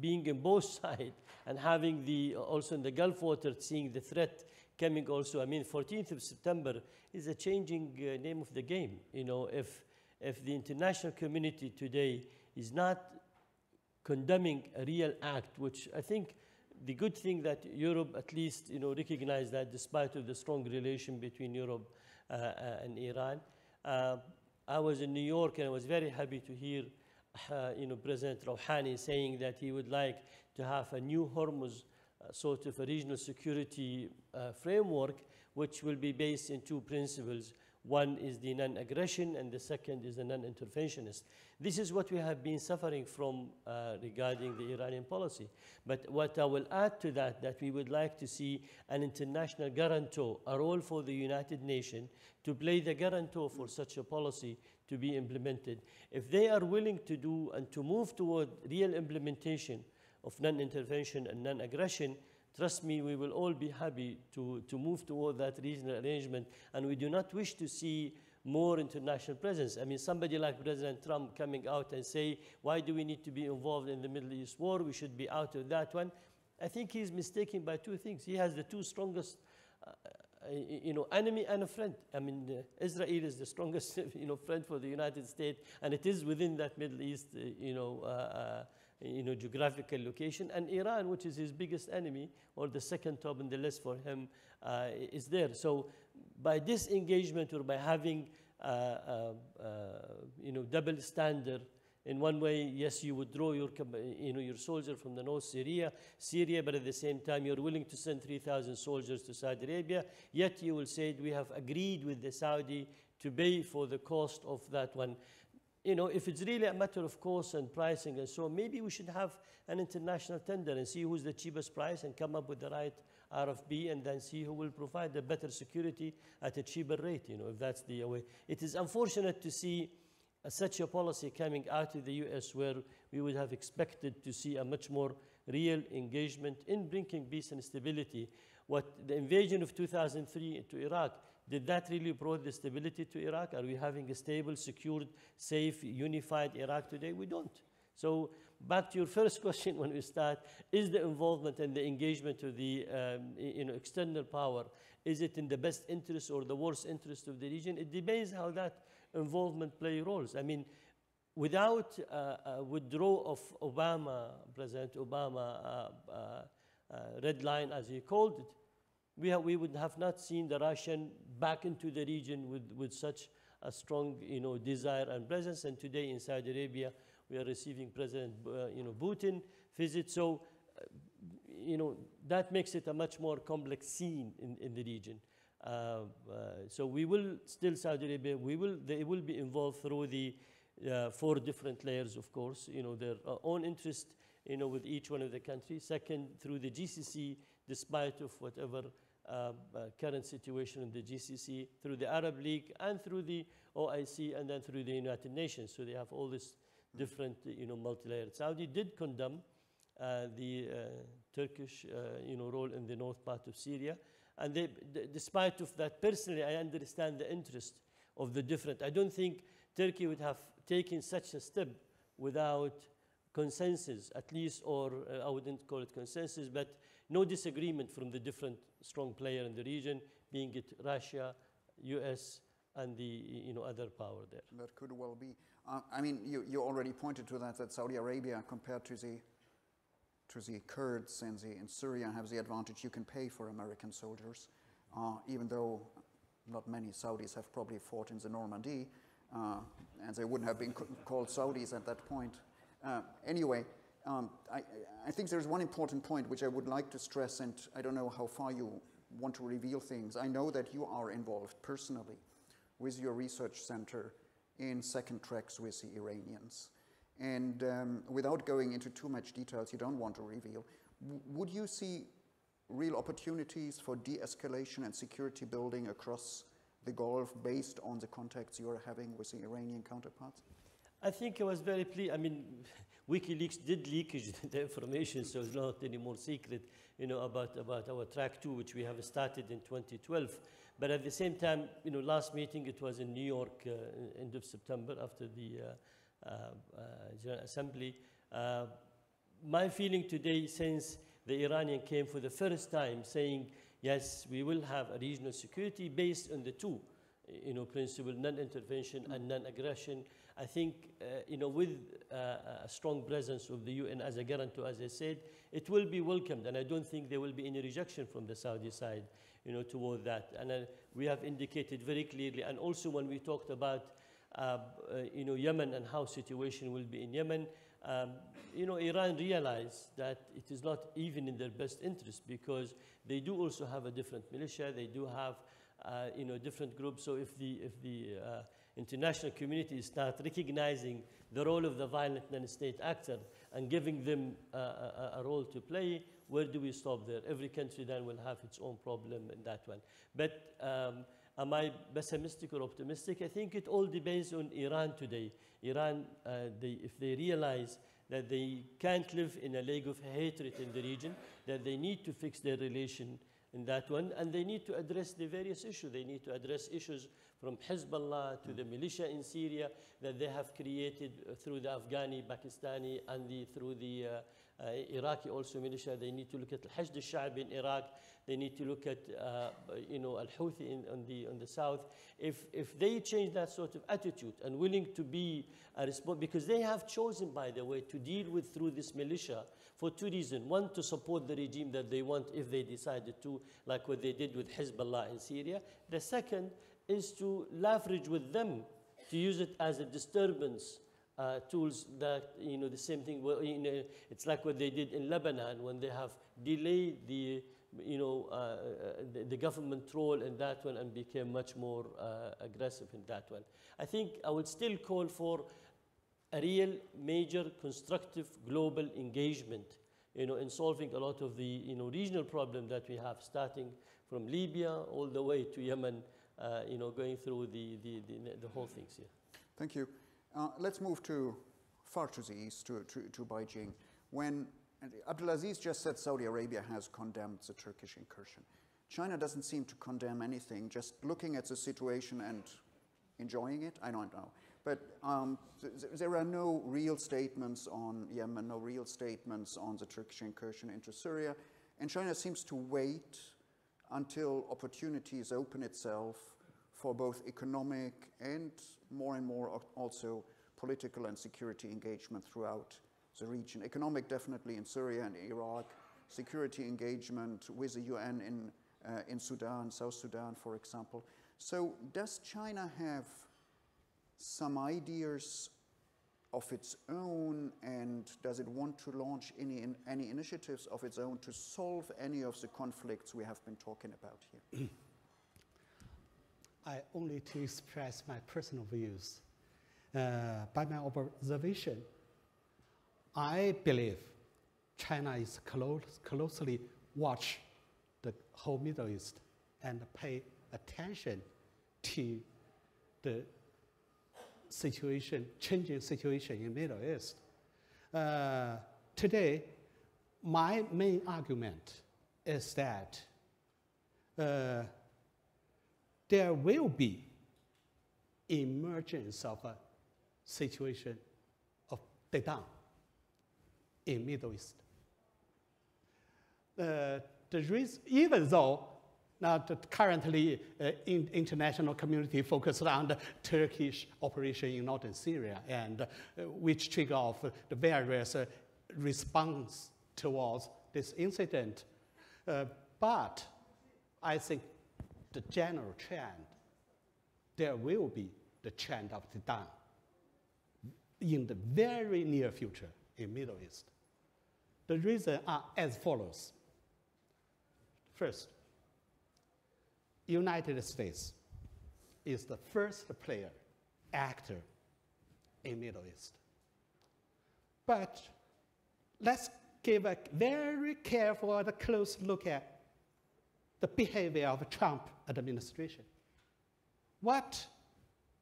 being in both sides and having also in the Gulf water, seeing the threat coming also. I mean, 14th of September is a changing name of the game. If the international community today is not condemning a real act, which I think the good thing that Europe at least, recognized that despite of the strong relation between Europe and Iran. I was in New York and I was very happy to hear President Rouhani saying that he would like to have a new Hormuz sort of a regional security framework, which will be based in two principles. One is the non-aggression and the second is the non-interventionist. This is what we have been suffering from regarding the Iranian policy. But what I will add to that we would like to see an international guarantor, a role for the United Nations to play the guarantor for such a policy to be implemented. If they are willing to do and to move toward real implementation of non-intervention and non-aggression, trust me, we will all be happy to move toward that regional arrangement. And we do not wish to see more international presence. I mean, somebody like President Trump coming out and say, why do we need to be involved in the Middle East war? We should be out of that one. I think he's mistaken by two things. He has the two strongest enemy and a friend. I mean, Israel is the strongest friend for the United States, and it is within that Middle East geographical location. And Iran, which is his biggest enemy, or the second top in the list for him, is there. So by this engagement, or by having double standard, in one way, yes, you withdraw your soldier from the North Syria, but at the same time, you're willing to send 3,000 soldiers to Saudi Arabia, yet you will say we have agreed with the Saudi to pay for the cost of that one. You know, if it's really a matter of cost and pricing and so on, maybe we should have an international tender and see who's the cheapest price and come up with the right RFP and then see who will provide the better security at a cheaper rate, if that's the way. It is unfortunate to see such a policy coming out of the U.S. where we would have expected to see a much more real engagement in bringing peace and stability. What the invasion of 2003 into Iraq, did that really brought the stability to Iraq? Are we having a stable, secured, safe, unified Iraq today? We don't. So back to your first question when we start, is the involvement and the engagement of the external power, is it in the best interest or the worst interest of the region? It debates how that involvement play roles. I mean, without a withdrawal of Obama, President Obama, red line as he called it, we would have not seen the Russian back into the region with such a strong desire and presence. And today in Saudi Arabia, we are receiving President Putin visit. So that makes it a much more complex scene in the region. So we will still Saudi Arabia. They will be involved through the four different layers, of course. Their own interest, with each one of the countries. Second, through the GCC, despite of whatever current situation in the GCC, through the Arab League and through the OIC, and then through the United Nations. So they have all this different, multi-layered. Saudi did condemn the Turkish, role in the north part of Syria. And despite of that, personally, I understand the interest of the different. I don't think Turkey would have taken such a step without consensus, at least, or I wouldn't call it consensus, but no disagreement from the different strong players in the region, being it Russia, US, and the other power there. That could well be. I mean, you already pointed to that Saudi Arabia, compared to the Kurds in Syria, have the advantage you can pay for American soldiers, even though not many Saudis have probably fought in the Normandy, and they wouldn't have been called Saudis at that point. Anyway, I think there's one important point which I would like to stress, and I don't know how far you want to reveal things. I know that you are involved personally with your research center in second tracks with the Iranians. And without going into too much details you don't want to reveal, would you see real opportunities for de-escalation and security building across the Gulf based on the contacts you're having with the Iranian counterparts? I think I was very pleased. I mean, WikiLeaks did leakage the information, so it's not any more secret, about our track 2, which we have started in 2012. But at the same time, last meeting, it was in New York, end of September, after the General Assembly. My feeling today, since the Iranian came for the first time saying, yes, we will have a regional security based on the two principles, non-intervention and non-aggression. I think, with a strong presence of the UN as a guarantor, as I said, it will be welcomed. And I don't think there will be any rejection from the Saudi side, toward that. And we have indicated very clearly. And also when we talked about Yemen and how situation will be in Yemen, Iran realized that it is not even in their best interest, because they do also have a different militia, they do have different groups. So if the international community start recognizing the role of the violent non-state actor and giving them a role to play, where do we stop there? Every country then will have its own problem in that one. But Am I pessimistic or optimistic? I think it all depends on Iran today. Iran, if they realize that they can't live in a lake of hatred in the region, that they need to fix their relation in that one, and they need to address the various issues. They need to address issues from Hezbollah to the militia in Syria that they have created through the Afghani, Pakistani, and through the Iraqi also militia. They need to look at Hashd al-Sha'b in Iraq. They need to look at Al-Houthi on the south. If they change that sort of attitude and willing to be a response, because they have chosen, by the way, to deal with through this militia for two reasons. One, to support the regime that they want if they decided to, like what they did with Hezbollah in Syria. The second is to leverage with them to use it as a disturbance tools that, the same thing, it's like what they did in Lebanon when they have delayed the government role in that one and became much more aggressive in that one. I think I would still call for a real major constructive global engagement in solving a lot of the regional problem that we have, starting from Libya all the way to Yemen, going through the whole things here. Thank you. Let's move far to the east, to Beijing. When Abdulaziz just said Saudi Arabia has condemned the Turkish incursion, China doesn't seem to condemn anything, just looking at the situation and enjoying it. I don't know. But there are no real statements on Yemen, no real statements on the Turkish incursion into Syria. And China seems to wait until opportunities open itself for both economic and more also political and security engagement throughout the region. Economic definitely in Syria and Iraq, security engagement with the UN in Sudan, South Sudan, for example. So does China have some ideas of its own, and does it want to launch any initiatives of its own to solve any of the conflicts we have been talking about here? I only to express my personal views. By my observation, I believe China is closely watch the whole Middle East and pay attention to the changing situation in Middle East. Today, my main argument is that there will be emergence of a situation of breakdown in Middle East. The reason, even though not currently international community focused on the Turkish operation in northern Syria, and which trigger off the various response towards this incident. But I think the general trend, there will be the trend of the down in the very near future in Middle East. The reasons are as follows. First, United States is the first actor in Middle East. But let's give a very careful and close look at the behavior of Trump administration. What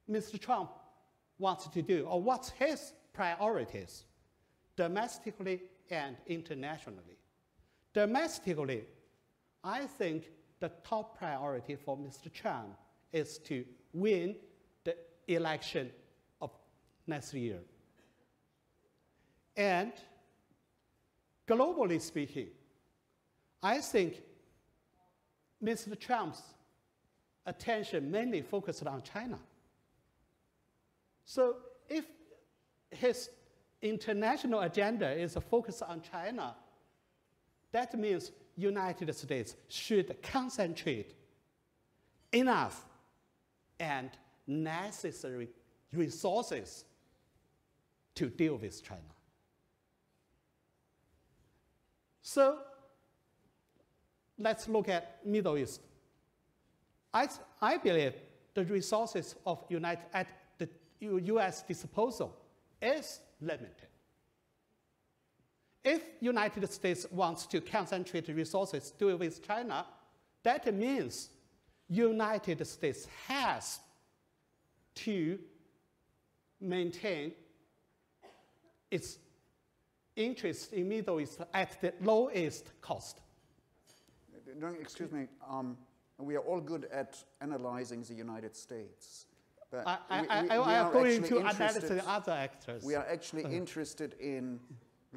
Mr. Trump wants to do, or what's his priorities, domestically and internationally. Domestically, I think the top priority for Mr. Trump is to win the election of next year. And globally speaking, I think Mr. Trump's attention mainly focused on China. So if his international agenda is focused on China, that means United States should concentrate enough and necessary resources to deal with China. So let's look at Middle East. I believe the resources of at the U.S. disposal is limited. If United States wants to concentrate resources to deal with China, that means United States has to maintain its interest in Middle East at the lowest cost. Excuse me, we are all good at analyzing the United States. But we are going to analyze the other actors. We are actually interested in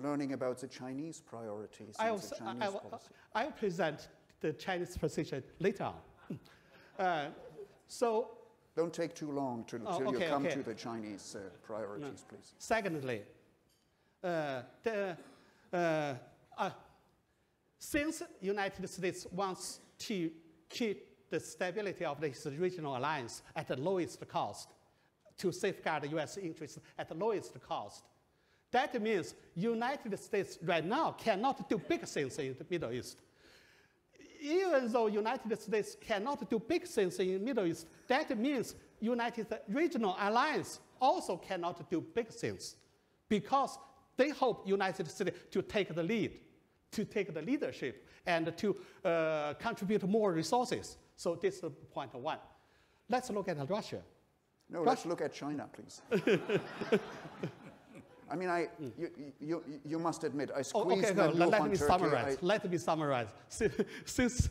learning about the Chinese priorities and the Chinese policy. I'll present the Chinese position later on. So don't take too long till you come to the Chinese priorities, please. Secondly, since the United States wants to keep the stability of this regional alliance at the lowest cost, to safeguard the U.S. interests at the lowest cost, that means the United States right now cannot do big things in the Middle East. Even though the United States cannot do big things in the Middle East, that means the United Regional Alliance also cannot do big things, because they hope the United States to take the lead, to take the leadership, and to contribute more resources. So this is point one. Let's look at Russia. No, let's look at China, please. I mean, you must admit, I squeezed the loop on Turkey. Summarize. Let me summarize. Since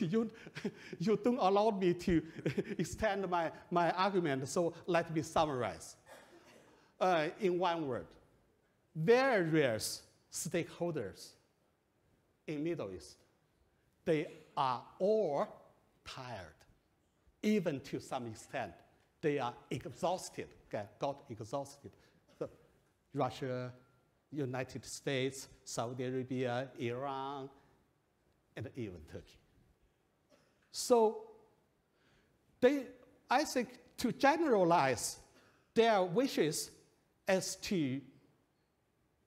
you don't allow me to extend my argument, so let me summarize. In one word, various stakeholders in Middle East, they are all tired. Even to some extent, they are exhausted, got exhausted. Russia, United States, Saudi Arabia, Iran, and even Turkey. So I think to generalize their wishes as to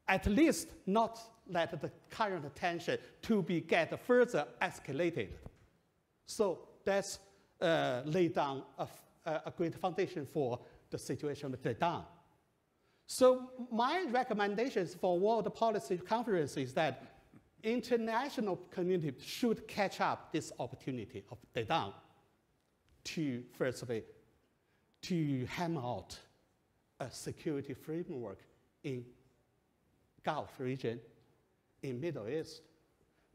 at least not let the current tension to be get further escalated. So that's laid down a great foundation for the situation laid down. So my recommendations for World Policy Conference is that international community should catch up this opportunity of Dedan to, firstly, to hammer out a security framework in Gulf region, in Middle East.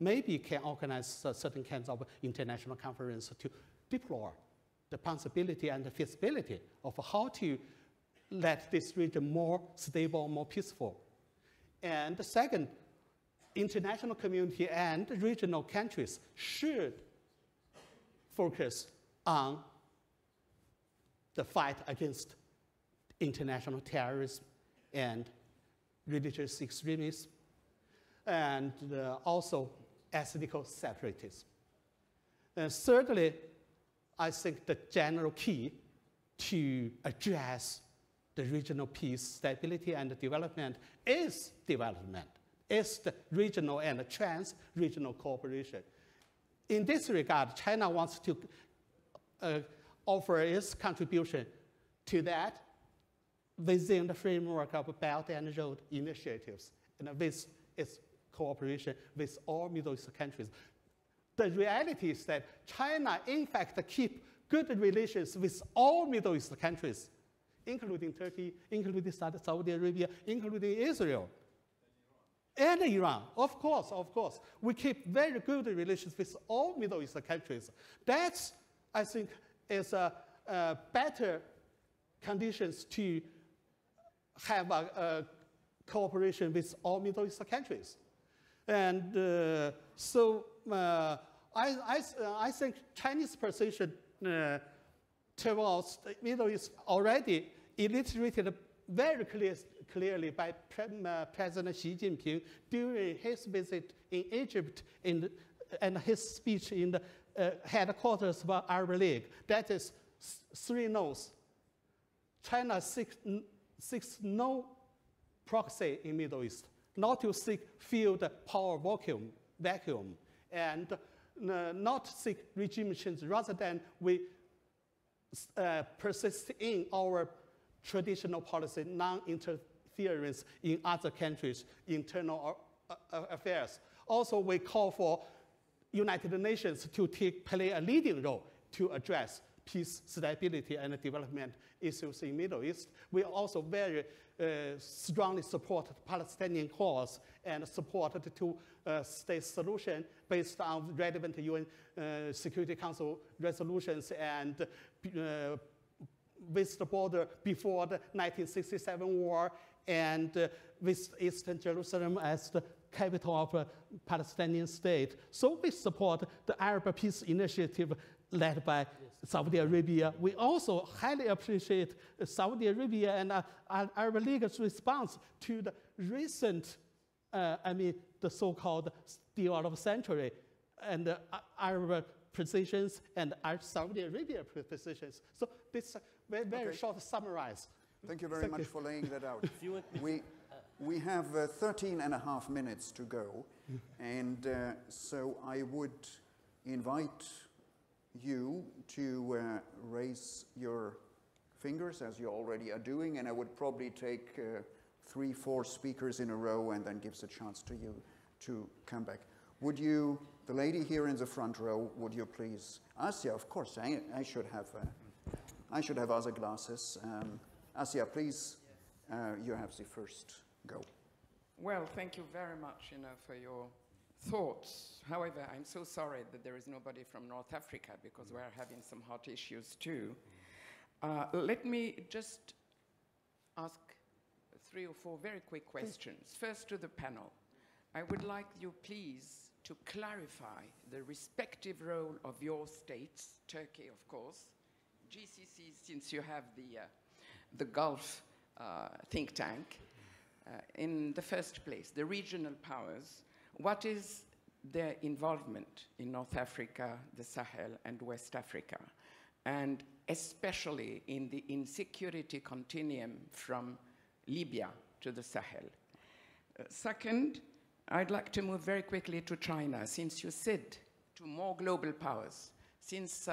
Maybe can organize certain kinds of international conference to deplore the possibility and the feasibility of how to let this region more stable, more peaceful. And second, international community and regional countries should focus on the fight against international terrorism and religious extremism, and also ethnic separatism. And thirdly, I think the general key to address the regional peace, stability, and development is development. It's the regional and trans-regional cooperation. In this regard, China wants to offer its contribution to that within the framework of Belt and Road initiatives, and with its cooperation with all Middle East countries. The reality is that China, in fact, keeps good relations with all Middle East countries, including Turkey, including Saudi Arabia, including Israel, and Iran. Of course, of course. We keep very good relations with all Middle East countries. That, I think, is a better conditions to have a cooperation with all Middle East countries. And I think Chinese position towards the Middle East already illustrated very clearly by President Xi Jinping during his visit in Egypt and his speech in the headquarters of Arab League. That is three no's. China seeks no proxy in Middle East, not to seek field power vacuum, and not seek regime change, rather than we persist in our traditional policy, non-interference in other countries' internal affairs. Also, we call for United Nations to play a leading role to address peace, stability, and development issues in Middle East. We also very strongly support Palestinian cause and support the two-state solution based on relevant UN Security Council resolutions and with the border before the 1967 war and with Eastern Jerusalem as the capital of a Palestinian state. So we support the Arab Peace Initiative led by Saudi Arabia. We also highly appreciate Saudi Arabia and Arab League's response to the recent, the so-called deal of the century and the Arab positions and Saudi Arabia positions. So this very short summarize. Thank you very much for laying that out. We have 13.5 minutes to go, and so I would invite you to raise your fingers, as you already are doing, and I would probably take 3-4 speakers in a row and then gives a chance to you to come back. Would you, the lady here in the front row, would you please, Asya, of course, I should have other glasses. Asya, please, you have the first go. Well, thank you very much, for your thoughts. However, I'm so sorry that there is nobody from North Africa because we're having some hot issues too. Let me just ask 3 or 4 very quick questions. First to the panel. I would like you please to clarify the respective role of your states, Turkey of course, GCC since you have the Gulf think tank. In the first place, the regional powers, what is their involvement in North Africa, the Sahel and West Africa, and especially in the insecurity continuum from Libya to the Sahel? Second, I'd like to move very quickly to China, since you said to more global powers, since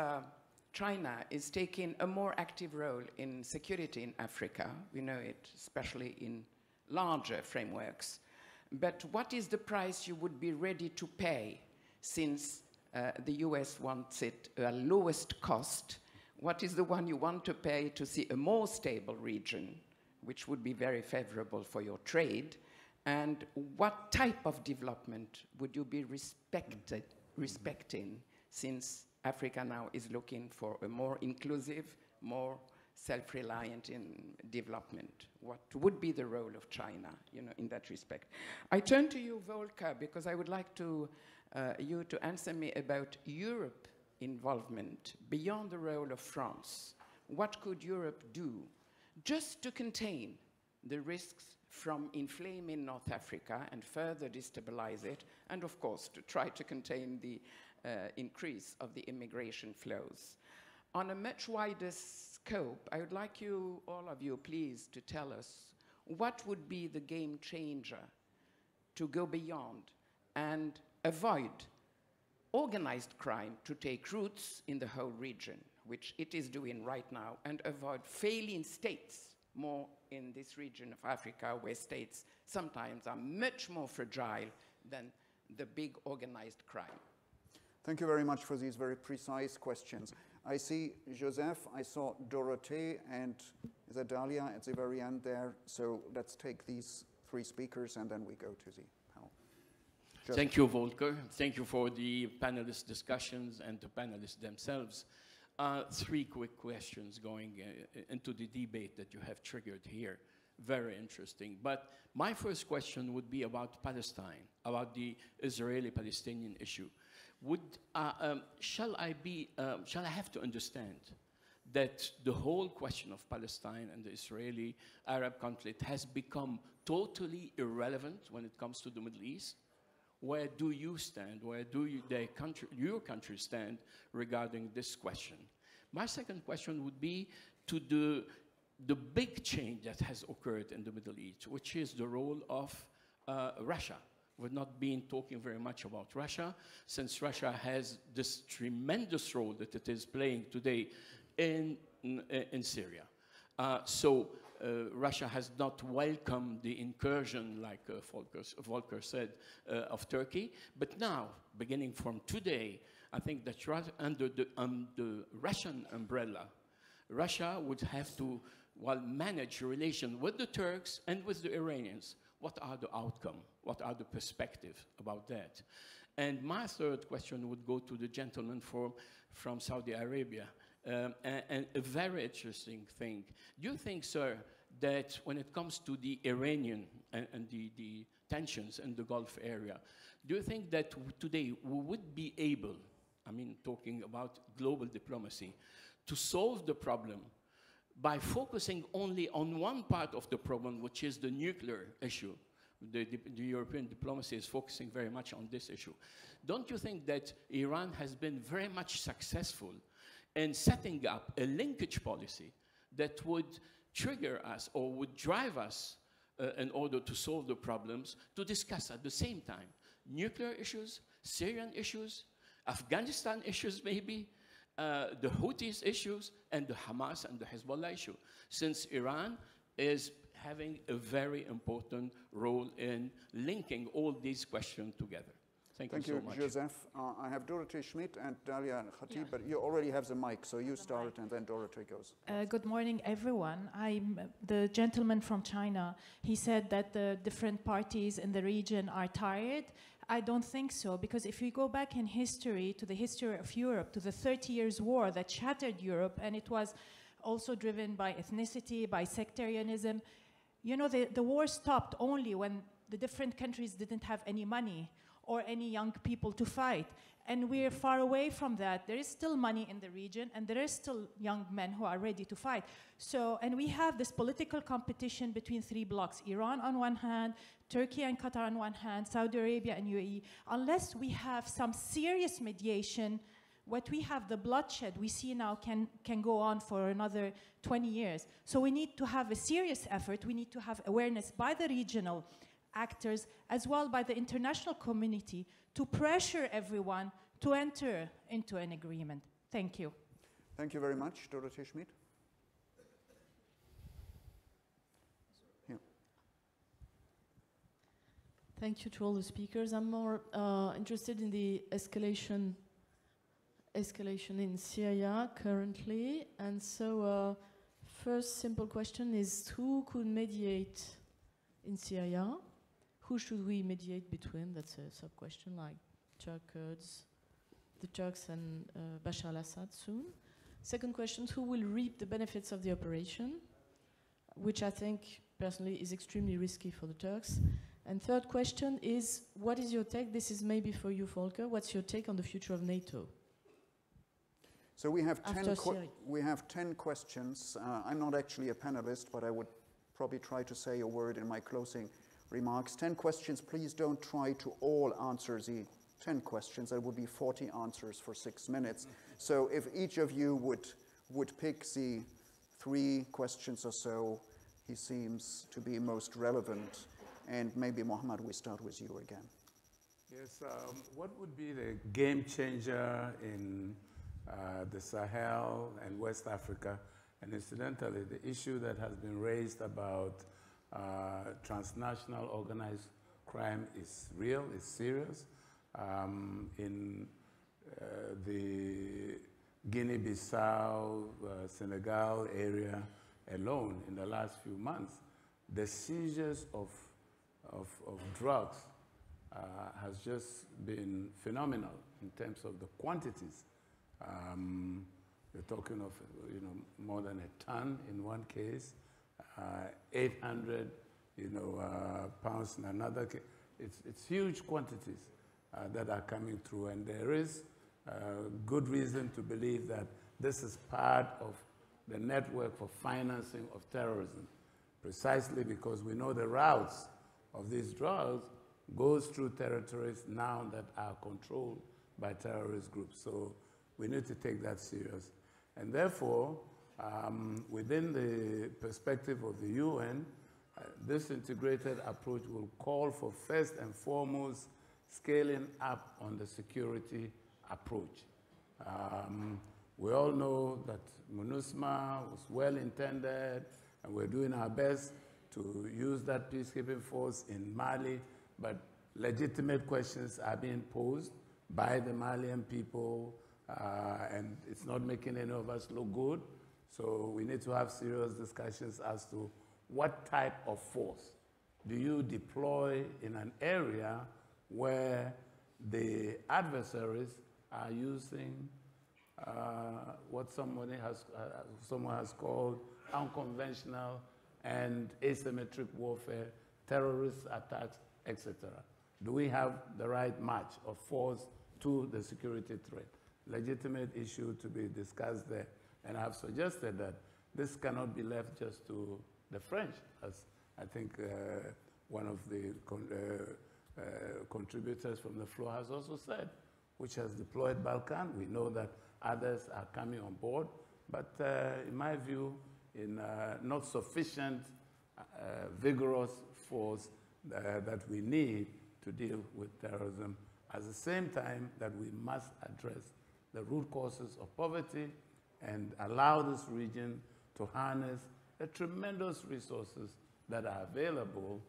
China is taking a more active role in security in Africa, we know it, especially in larger frameworks, but what is the price you would be ready to pay since the US wants it at lowest cost? What is the one you want to pay to see a more stable region, which would be very favorable for your trade? And what type of development would you be respecting since Africa now is looking for a more inclusive, more self-reliant in development? What would be the role of China, in that respect? I turn to you, Volker, because I would like to, you to answer me about Europe involvement beyond the role of France. What could Europe do just to contain the risks from inflaming North Africa and further destabilize it, and of course to try to contain the increase of the immigration flows? On a much wider scope, I would like you, all of you, please, to tell us what would be the game changer to go beyond and avoid organized crime to take roots in the whole region, which it is doing right now, and avoid failing states more in this region of Africa, where states sometimes are much more fragile than the big organized crime. Thank you very much for these very precise questions. I see Joseph, I saw Dorothée, and is that Dahlia at the very end there? So let's take these 3 speakers and then we go to the panel. Joseph. Thank you, Volker. Thank you for the panelists' discussions and the panelists themselves. 3 quick questions going into the debate that you have triggered here. Very interesting. But my first question would be about Palestine, about the Israeli-Palestinian issue. Shall I have to understand that the whole question of Palestine and the Israeli-Arab conflict has become totally irrelevant when it comes to the Middle East? Where do you stand? Where do your country stand regarding this question? My second question would be to the big change that has occurred in the Middle East, which is the role of Russia. We've not been talking very much about Russia, since Russia has this tremendous role that it is playing today in Syria. So Russia has not welcomed the incursion, like Volker said, of Turkey. But now, beginning from today, I think that under the Russian umbrella, Russia would have to manage relations with the Turks and with the Iranians. What are the outcome? What are the perspectives about that? And my third question would go to the gentleman from Saudi Arabia. And a very interesting thing. Do you think, sir, that when it comes to the Iranian and the tensions in the Gulf area, do you think that today we would be able, I mean, talking about global diplomacy, to solve the problem by focusing only on one part of the problem, which is the nuclear issue? The European diplomacy is focusing very much on this issue. Don't you think that Iran has been very much successful in setting up a linkage policy that would trigger us or would drive us in order to solve the problems, to discuss at the same time nuclear issues, Syrian issues, Afghanistan issues maybe, the Houthis issues, and the Hamas and the Hezbollah issue, since Iran is having a very important role in linking all these questions together? Thank you so much. Joseph. I have Dorothy Schmidt and Dalia Khatib, but you already have the mic, so you start and then Dorothy goes. Good morning, everyone. The gentleman from China, he said that the different parties in the region are tired. I don't think so, because if we go back in history to the history of Europe, to the 30 Years' War that shattered Europe, and it was also driven by ethnicity, by sectarianism, you know, the war stopped only when the different countries didn't have any money or any young people to fight. And we're far away from that. There is still money in the region, and there is still young men who are ready to fight. So, and we have this political competition between three blocks, Iran on one hand, Turkey and Qatar on one hand, Saudi Arabia and UAE. Unless we have some serious mediation, what we have, the bloodshed we see now can go on for another 20 years. So we need to have a serious effort. We need to have awareness by the regional actors, as well by the international community, to pressure everyone to enter into an agreement. Thank you. Thank you very much. Dorothy Schmidt. Yeah. Thank you to all the speakers. I'm more interested in the escalation in Syria currently. And so first simple question is, who could mediate in Syria? Who should we mediate between? That's a sub-question, like Turk Kurds, the Turks and Bashar al-Assad soon. Second question, who will reap the benefits of the operation, which I think personally is extremely risky for the Turks. And third question is, what is your take? This is maybe for you, Volker. What's your take on the future of NATO? So we have 10 questions. I'm not actually a panelist, but I would probably try to say a word in my closing remarks. 10 questions, please don't try to all answer the 10 questions. There would be 40 answers for 6 minutes. So if each of you would pick the 3 questions or so he seems to be most relevant. And maybe, Mohamed, we start with you again. Yes, what would be the game changer in the Sahel and West Africa? And incidentally, the issue that has been raised about transnational organized crime is real, it's serious. In the Guinea-Bissau, Senegal area alone, in the last few months, the seizures of drugs has just been phenomenal in terms of the quantities. You're talking of, you know, more than a ton in one case. 800, you know, pounds in another case. It's huge quantities that are coming through, and there is good reason to believe that this is part of the network for financing of terrorism, precisely because we know the routes of these drugs goes through territories now that are controlled by terrorist groups. So we need to take that serious, and therefore, within the perspective of the UN, this integrated approach will call for first and foremost scaling up on the security approach. We all know that MINUSMA was well intended And we're doing our best to use that peacekeeping force in Mali, but legitimate questions are being posed by the Malian people, and it's not making any of us look good. So we need to have serious discussions as to what type of force do you deploy in an area where the adversaries are using what someone has called unconventional and asymmetric warfare, terrorist attacks, etc. Do we have the right match of force to the security threat? Legitimate issue to be discussed there. And I've suggested that this cannot be left just to the French, as I think one of the contributors from the floor has also said, which has deployed Balkan. We know that others are coming on board, but in my view, in not sufficient, vigorous force that we need to deal with terrorism, at the same time that we must address the root causes of poverty and allow this region to harness the tremendous resources that are available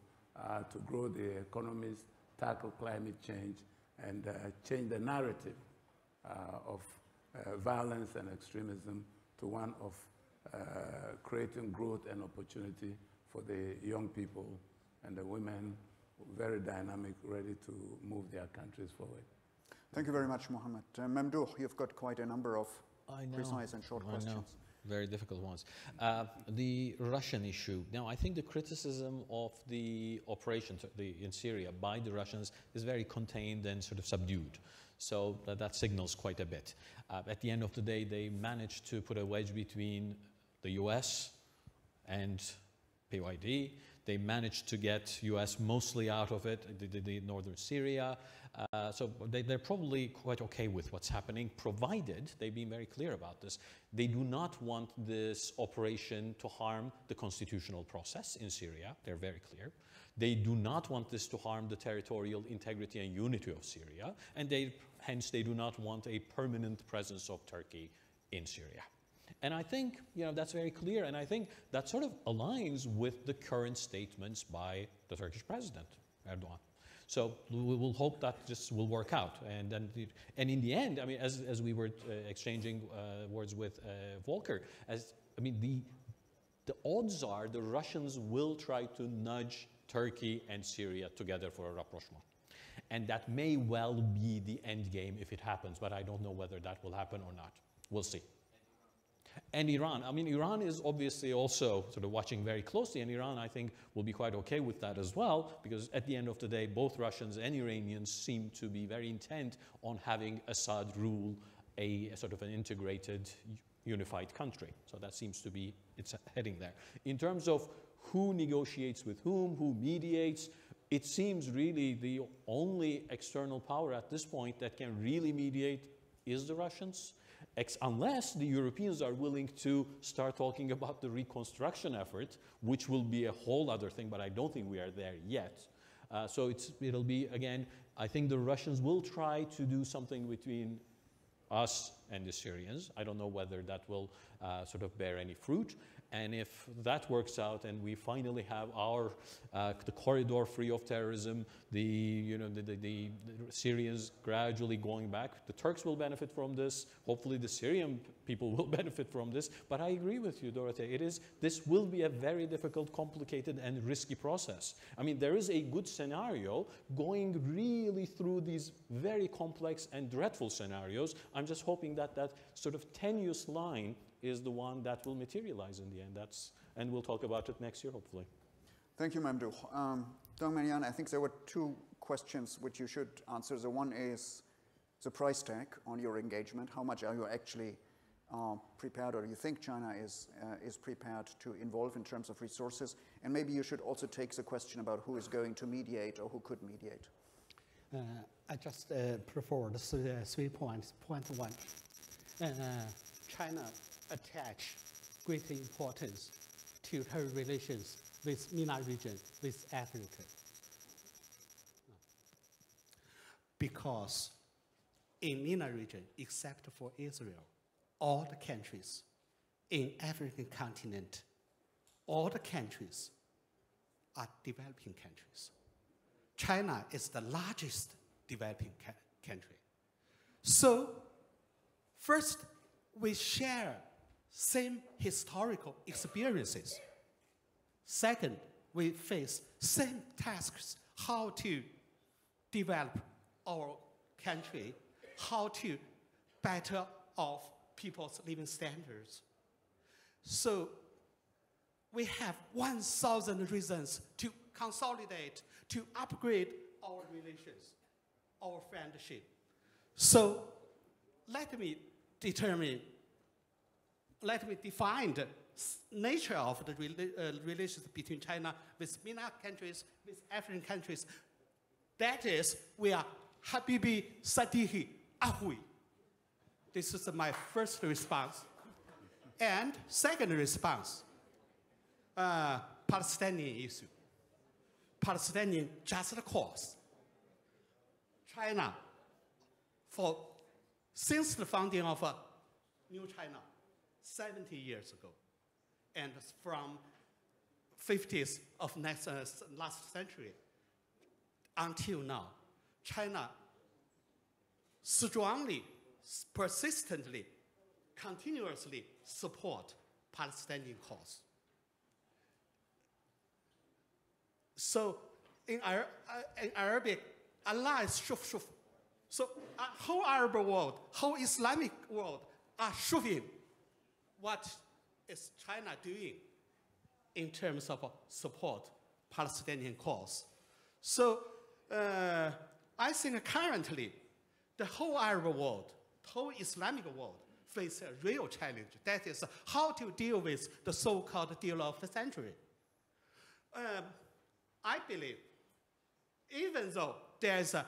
to grow the economies, tackle climate change, and change the narrative of violence and extremism to one of creating growth and opportunity for the young people and the women, very dynamic, ready to move their countries forward. Thank you very much, Mohamed. Memduh, you've got quite a number of precise and short questions. Very difficult ones. The Russian issue. Now, I think the criticism of the operations in Syria by the Russians is very contained and sort of subdued. So that signals quite a bit. At the end of the day, they managed to put a wedge between the US and PYD. They managed to get US mostly out of it, the northern Syria. So they're probably quite okay with what's happening, provided, they've been very clear about this, they do not want this operation to harm the constitutional process in Syria. They're very clear. They do not want this to harm the territorial integrity and unity of Syria, and hence they do not want a permanent presence of Turkey in Syria. And I think, you know, that's very clear, and I think that sort of aligns with the current statements by the Turkish president, Erdogan. So we will hope that this will work out. And in the end, I mean, as we were exchanging words with Volker, the odds are the Russians will try to nudge Turkey and Syria together for a rapprochement. And that may well be the end game if it happens, but I don't know whether that will happen or not. We'll see. And Iran, I mean, Iran is obviously also sort of watching very closely, and Iran, I think, will be quite okay with that as well, because at the end of the day, both Russians and Iranians seem to be very intent on having Assad rule a sort of an integrated, unified country. So that seems to be its heading there. In terms of who negotiates with whom, who mediates, it seems really the only external power at this point that can really mediate is the Russians. Unless the Europeans are willing to start talking about the reconstruction effort, which will be a whole other thing, but I don't think we are there yet. So it'll be, again, I think the Russians will try to do something between us and the Syrians. I don't know whether that will sort of bear any fruit. And if that works out and we finally have our, the corridor free of terrorism, the Syrians gradually going back, the Turks will benefit from this. Hopefully the Syrian people will benefit from this. But I agree with you, Dorothea. This will be a very difficult, complicated, and risky process. I mean, there is a good scenario going really through these very complex and dreadful scenarios. I'm just hoping that that sort of tenuous line is the one that will materialize in the end. And we'll talk about it next year, hopefully. Thank you, Memduh. Dong Manyuan, I think there were two questions which you should answer. The one is the price tag on your engagement. How much are you actually prepared, or you think China is prepared to involve in terms of resources? And maybe you should also take the question about who is going to mediate or who could mediate. I just put forward three points. Point one, China attach great importance to her relations with MENA region, with Africa. Because in MENA region, except for Israel, all the countries in African continent all the countries are developing countries. China is the largest developing country. So, first, we share same historical experiences. Second, we face same tasks, how to develop our country, how to better off people's living standards. So we have 1,000 reasons to consolidate, to upgrade our relations, our friendship. So let me define the nature of the relations between China with MENA countries, with African countries. That is, we are Habibi Sadihi Ahui. This is my first response. And second response, Palestinian issue. Palestinian just cause. China, since the founding of New China, 70 years ago, and from 50s of last century until now, China strongly, persistently, continuously support Palestinian cause. So in Arabic, Allah is shuf shuf. So whole Arab world, whole Islamic world are shufing. What is China doing in terms of support Palestinian cause? So I think currently the whole Arab world, whole Islamic world face a real challenge. That is how to deal with the so-called deal of the century. I believe even though there's an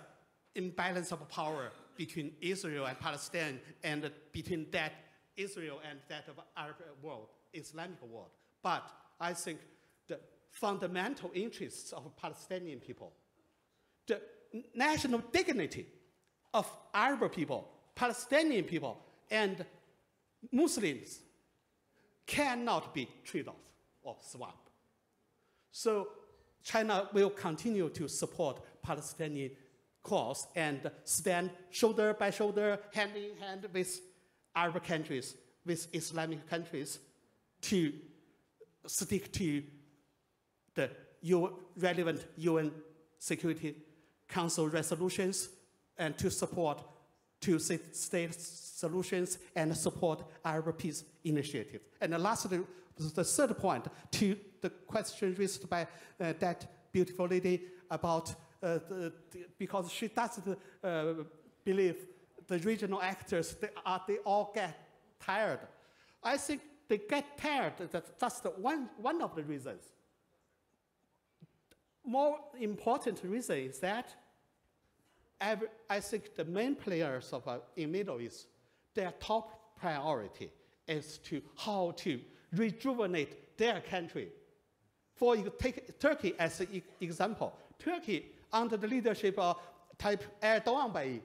imbalance of power between Israel and Palestine and between that Israel and that of Arab world, Islamic world. But I think the fundamental interests of Palestinian people, the national dignity of Arab people, Palestinian people, and Muslims cannot be traded off or swapped. So China will continue to support Palestinian cause and stand shoulder by shoulder, hand in hand with Arab countries, with Islamic countries, to stick to the relevant UN Security Council resolutions and to support two-state solutions and support Arab peace initiative. And lastly, the third point, to the question raised by that beautiful lady about because she doesn't believe the regional actors, they all get tired. I think they get tired, that's the one of the reasons. More important reason is that I think the main players of, in Middle East, their top priority is to how to rejuvenate their country. For you take Turkey as an example. Turkey, under the leadership of Tayyip Erdogan,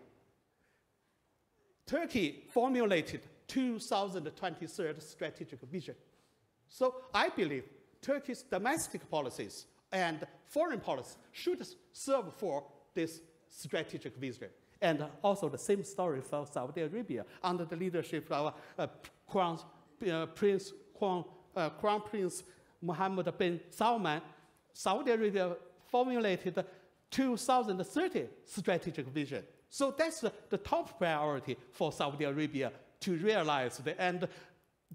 Turkey formulated 2023 strategic vision. So I believe Turkey's domestic policies and foreign policies should serve for this strategic vision. And also the same story for Saudi Arabia under the leadership of Crown Prince Mohammed bin Salman. Saudi Arabia formulated the 2030 strategic vision. So that's the top priority for Saudi Arabia to realize that, and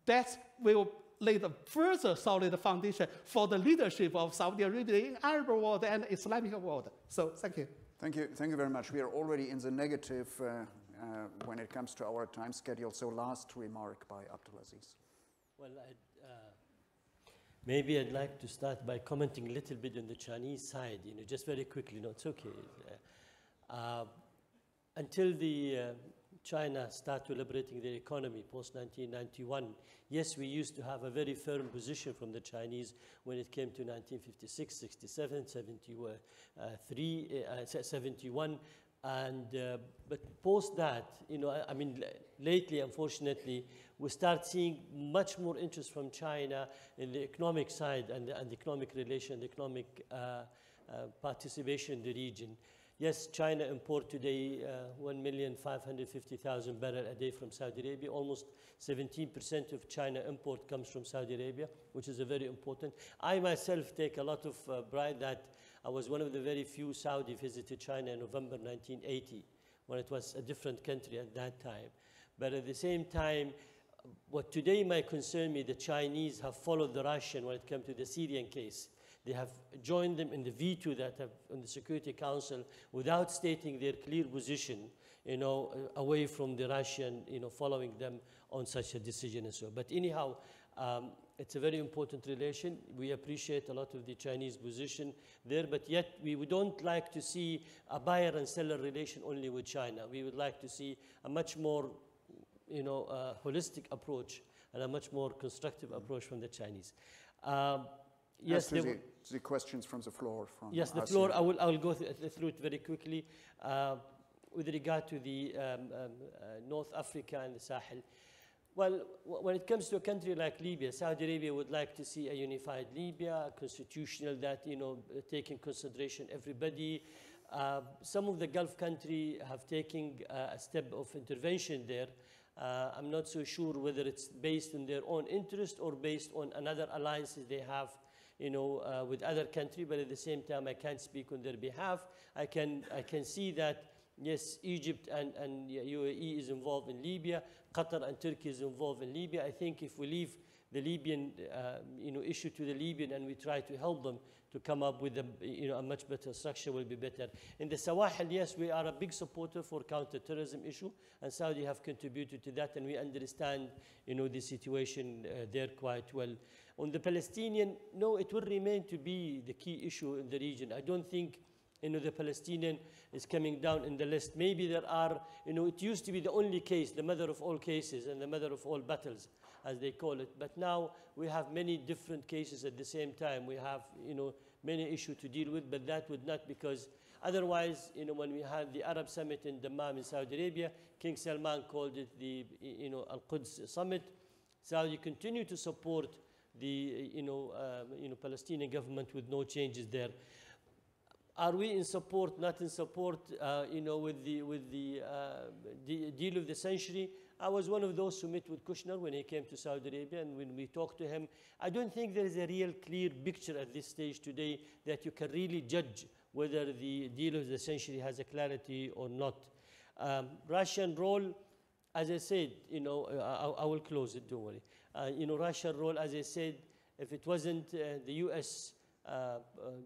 that will lay the further solid foundation for the leadership of Saudi Arabia in Arab world and Islamic world. So thank you. Thank you. Thank you very much. We are already in the negative when it comes to our time schedule. So last remark by Abdulaziz. Well, maybe I'd like to start by commenting a little bit on the Chinese side, you know, just very quickly. No, it's okay. Until the China started liberating their economy post-1991, yes, we used to have a very firm position from the Chinese when it came to 1956, 67, 71, And but post that, you know, I mean, lately, unfortunately, we start seeing much more interest from China in the economic side and economic relation, economic participation in the region. Yes, China imports today 1,550,000 barrels a day from Saudi Arabia. Almost 17% of China import comes from Saudi Arabia, which is a very important. I myself take a lot of pride that I was one of the very few Saudi visited China in November 1980, when it was a different country at that time. But at the same time, what today might concern me, the Chinese have followed the Russian when it comes to the Syrian case. They have joined them in the veto that have in the Security Council without stating their clear position, you know, away from the Russian, you know, following them on such a decision and so. But anyhow, it's a very important relation. We appreciate a lot of the Chinese position there, but yet we don't like to see a buyer and seller relation only with China. We would like to see a much more, you know, holistic approach and a much more constructive approach from the Chinese. Yes, the questions from the floor. From yes, the floor. I will go through it very quickly. With regard to the North Africa and the Sahel, well, when it comes to a country like Libya, Saudi Arabia would like to see a unified Libya, a constitutional that, you know, take in consideration everybody. Some of the Gulf countries have taken a step of intervention there. I'm not so sure whether it's based on their own interest or based on another alliances they have, you know, with other countries, but at the same time, I can't speak on their behalf. I can see that, yes, Egypt and UAE is involved in Libya, Qatar and Turkey is involved in Libya. I think if we leave the Libyan, you know, issue to the Libyan and we try to help them to come up with a, you know, a much better structure will be better. In the Sawahil, yes, we are a big supporter for counter-terrorism issue, and Saudi have contributed to that, and we understand, you know, the situation there quite well. On the Palestinian, no, it will remain to be the key issue in the region. I don't think, you know, the Palestinian is coming down in the list. Maybe there are, you know, it used to be the only case, the mother of all cases and the mother of all battles, as they call it. But now we have many different cases at the same time. We have, you know, many issues to deal with, but that would not, because otherwise, you know, when we had the Arab summit in Dammam in Saudi Arabia, King Salman called it the, you know, Al-Quds summit. Saudi continue to support the, you know, Palestinian government with no changes there. Are we in support, not in support, you know, with the deal of the century? I was one of those who met with Kushner when he came to Saudi Arabia, and when we talked to him, I don't think there is a real clear picture at this stage today that you can really judge whether the deal of the century has a clarity or not. Russian role, as I said, you know, I will close it, don't worry. You know, Russian role, as I said, if it wasn't the U.S.,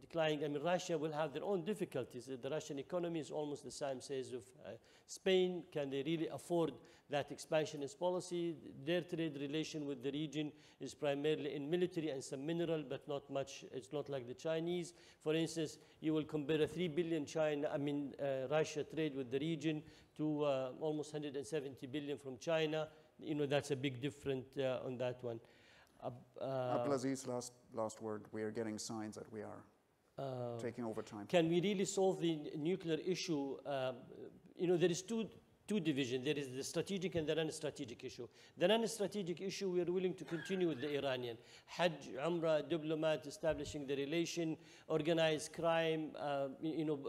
declining, I mean, Russia will have their own difficulties. The Russian economy is almost the same size of Spain. Can they really afford that expansionist policy? Their trade relation with the region is primarily in military and some mineral, but not much. It's not like the Chinese. For instance, you will compare a 3 billion China, I mean, Russia trade with the region to almost 170 billion from China. You know, that's a big difference on that one. Abdulaziz, last word. We are getting signs that we are taking over time. Can we really solve the nuclear issue? You know, there is two divisions. There is the strategic and the non-strategic issue. The non-strategic issue, we are willing to continue with the Iranian. Hajj, Umrah, diplomat, establishing the relation, organized crime, you know,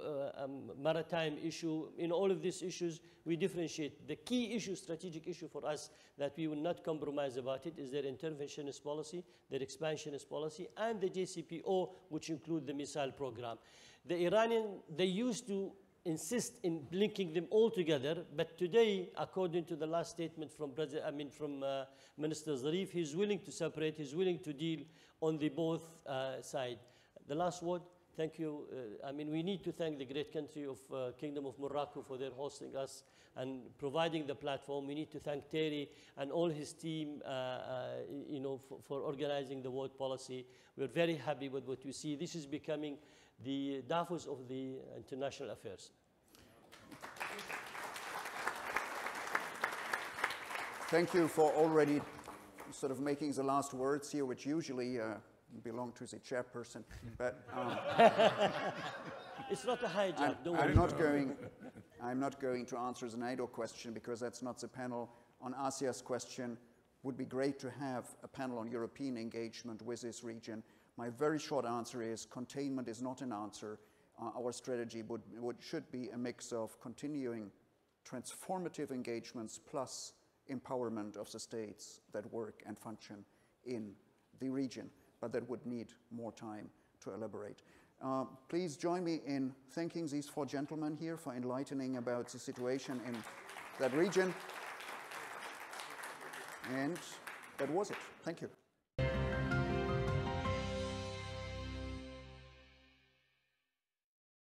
maritime issue. In all of these issues, we differentiate. The key issue, strategic issue for us that we will not compromise about it is their interventionist policy, their expansionist policy, and the JCPO, which include the missile program. The Iranian, they used to insist in linking them all together, but today, according to the last statement from Minister Zarif, he's willing to separate, he's willing to deal on the both side. The last word, thank you. I mean, we need to thank the great country of Kingdom of Morocco for their hosting us and providing the platform. We need to thank Terry and all his team, you know, for organizing the world policy. We're very happy with what we see. This is becoming the Davos of the international affairs. Thank you for already sort of making the last words here, which usually belong to the chairperson, but it's not a high job. I'm not going. I'm not going to answer the NATO question because that's not the panel. On ASEAN's question, would be great to have a panel on European engagement with this region. My very short answer is containment is not an answer. Our strategy should be a mix of continuing transformative engagements plus empowerment of the states that work and function in the region, but that would need more time to elaborate. Please join me in thanking these four gentlemen here for enlightening about the situation in that region. And that was it. Thank you.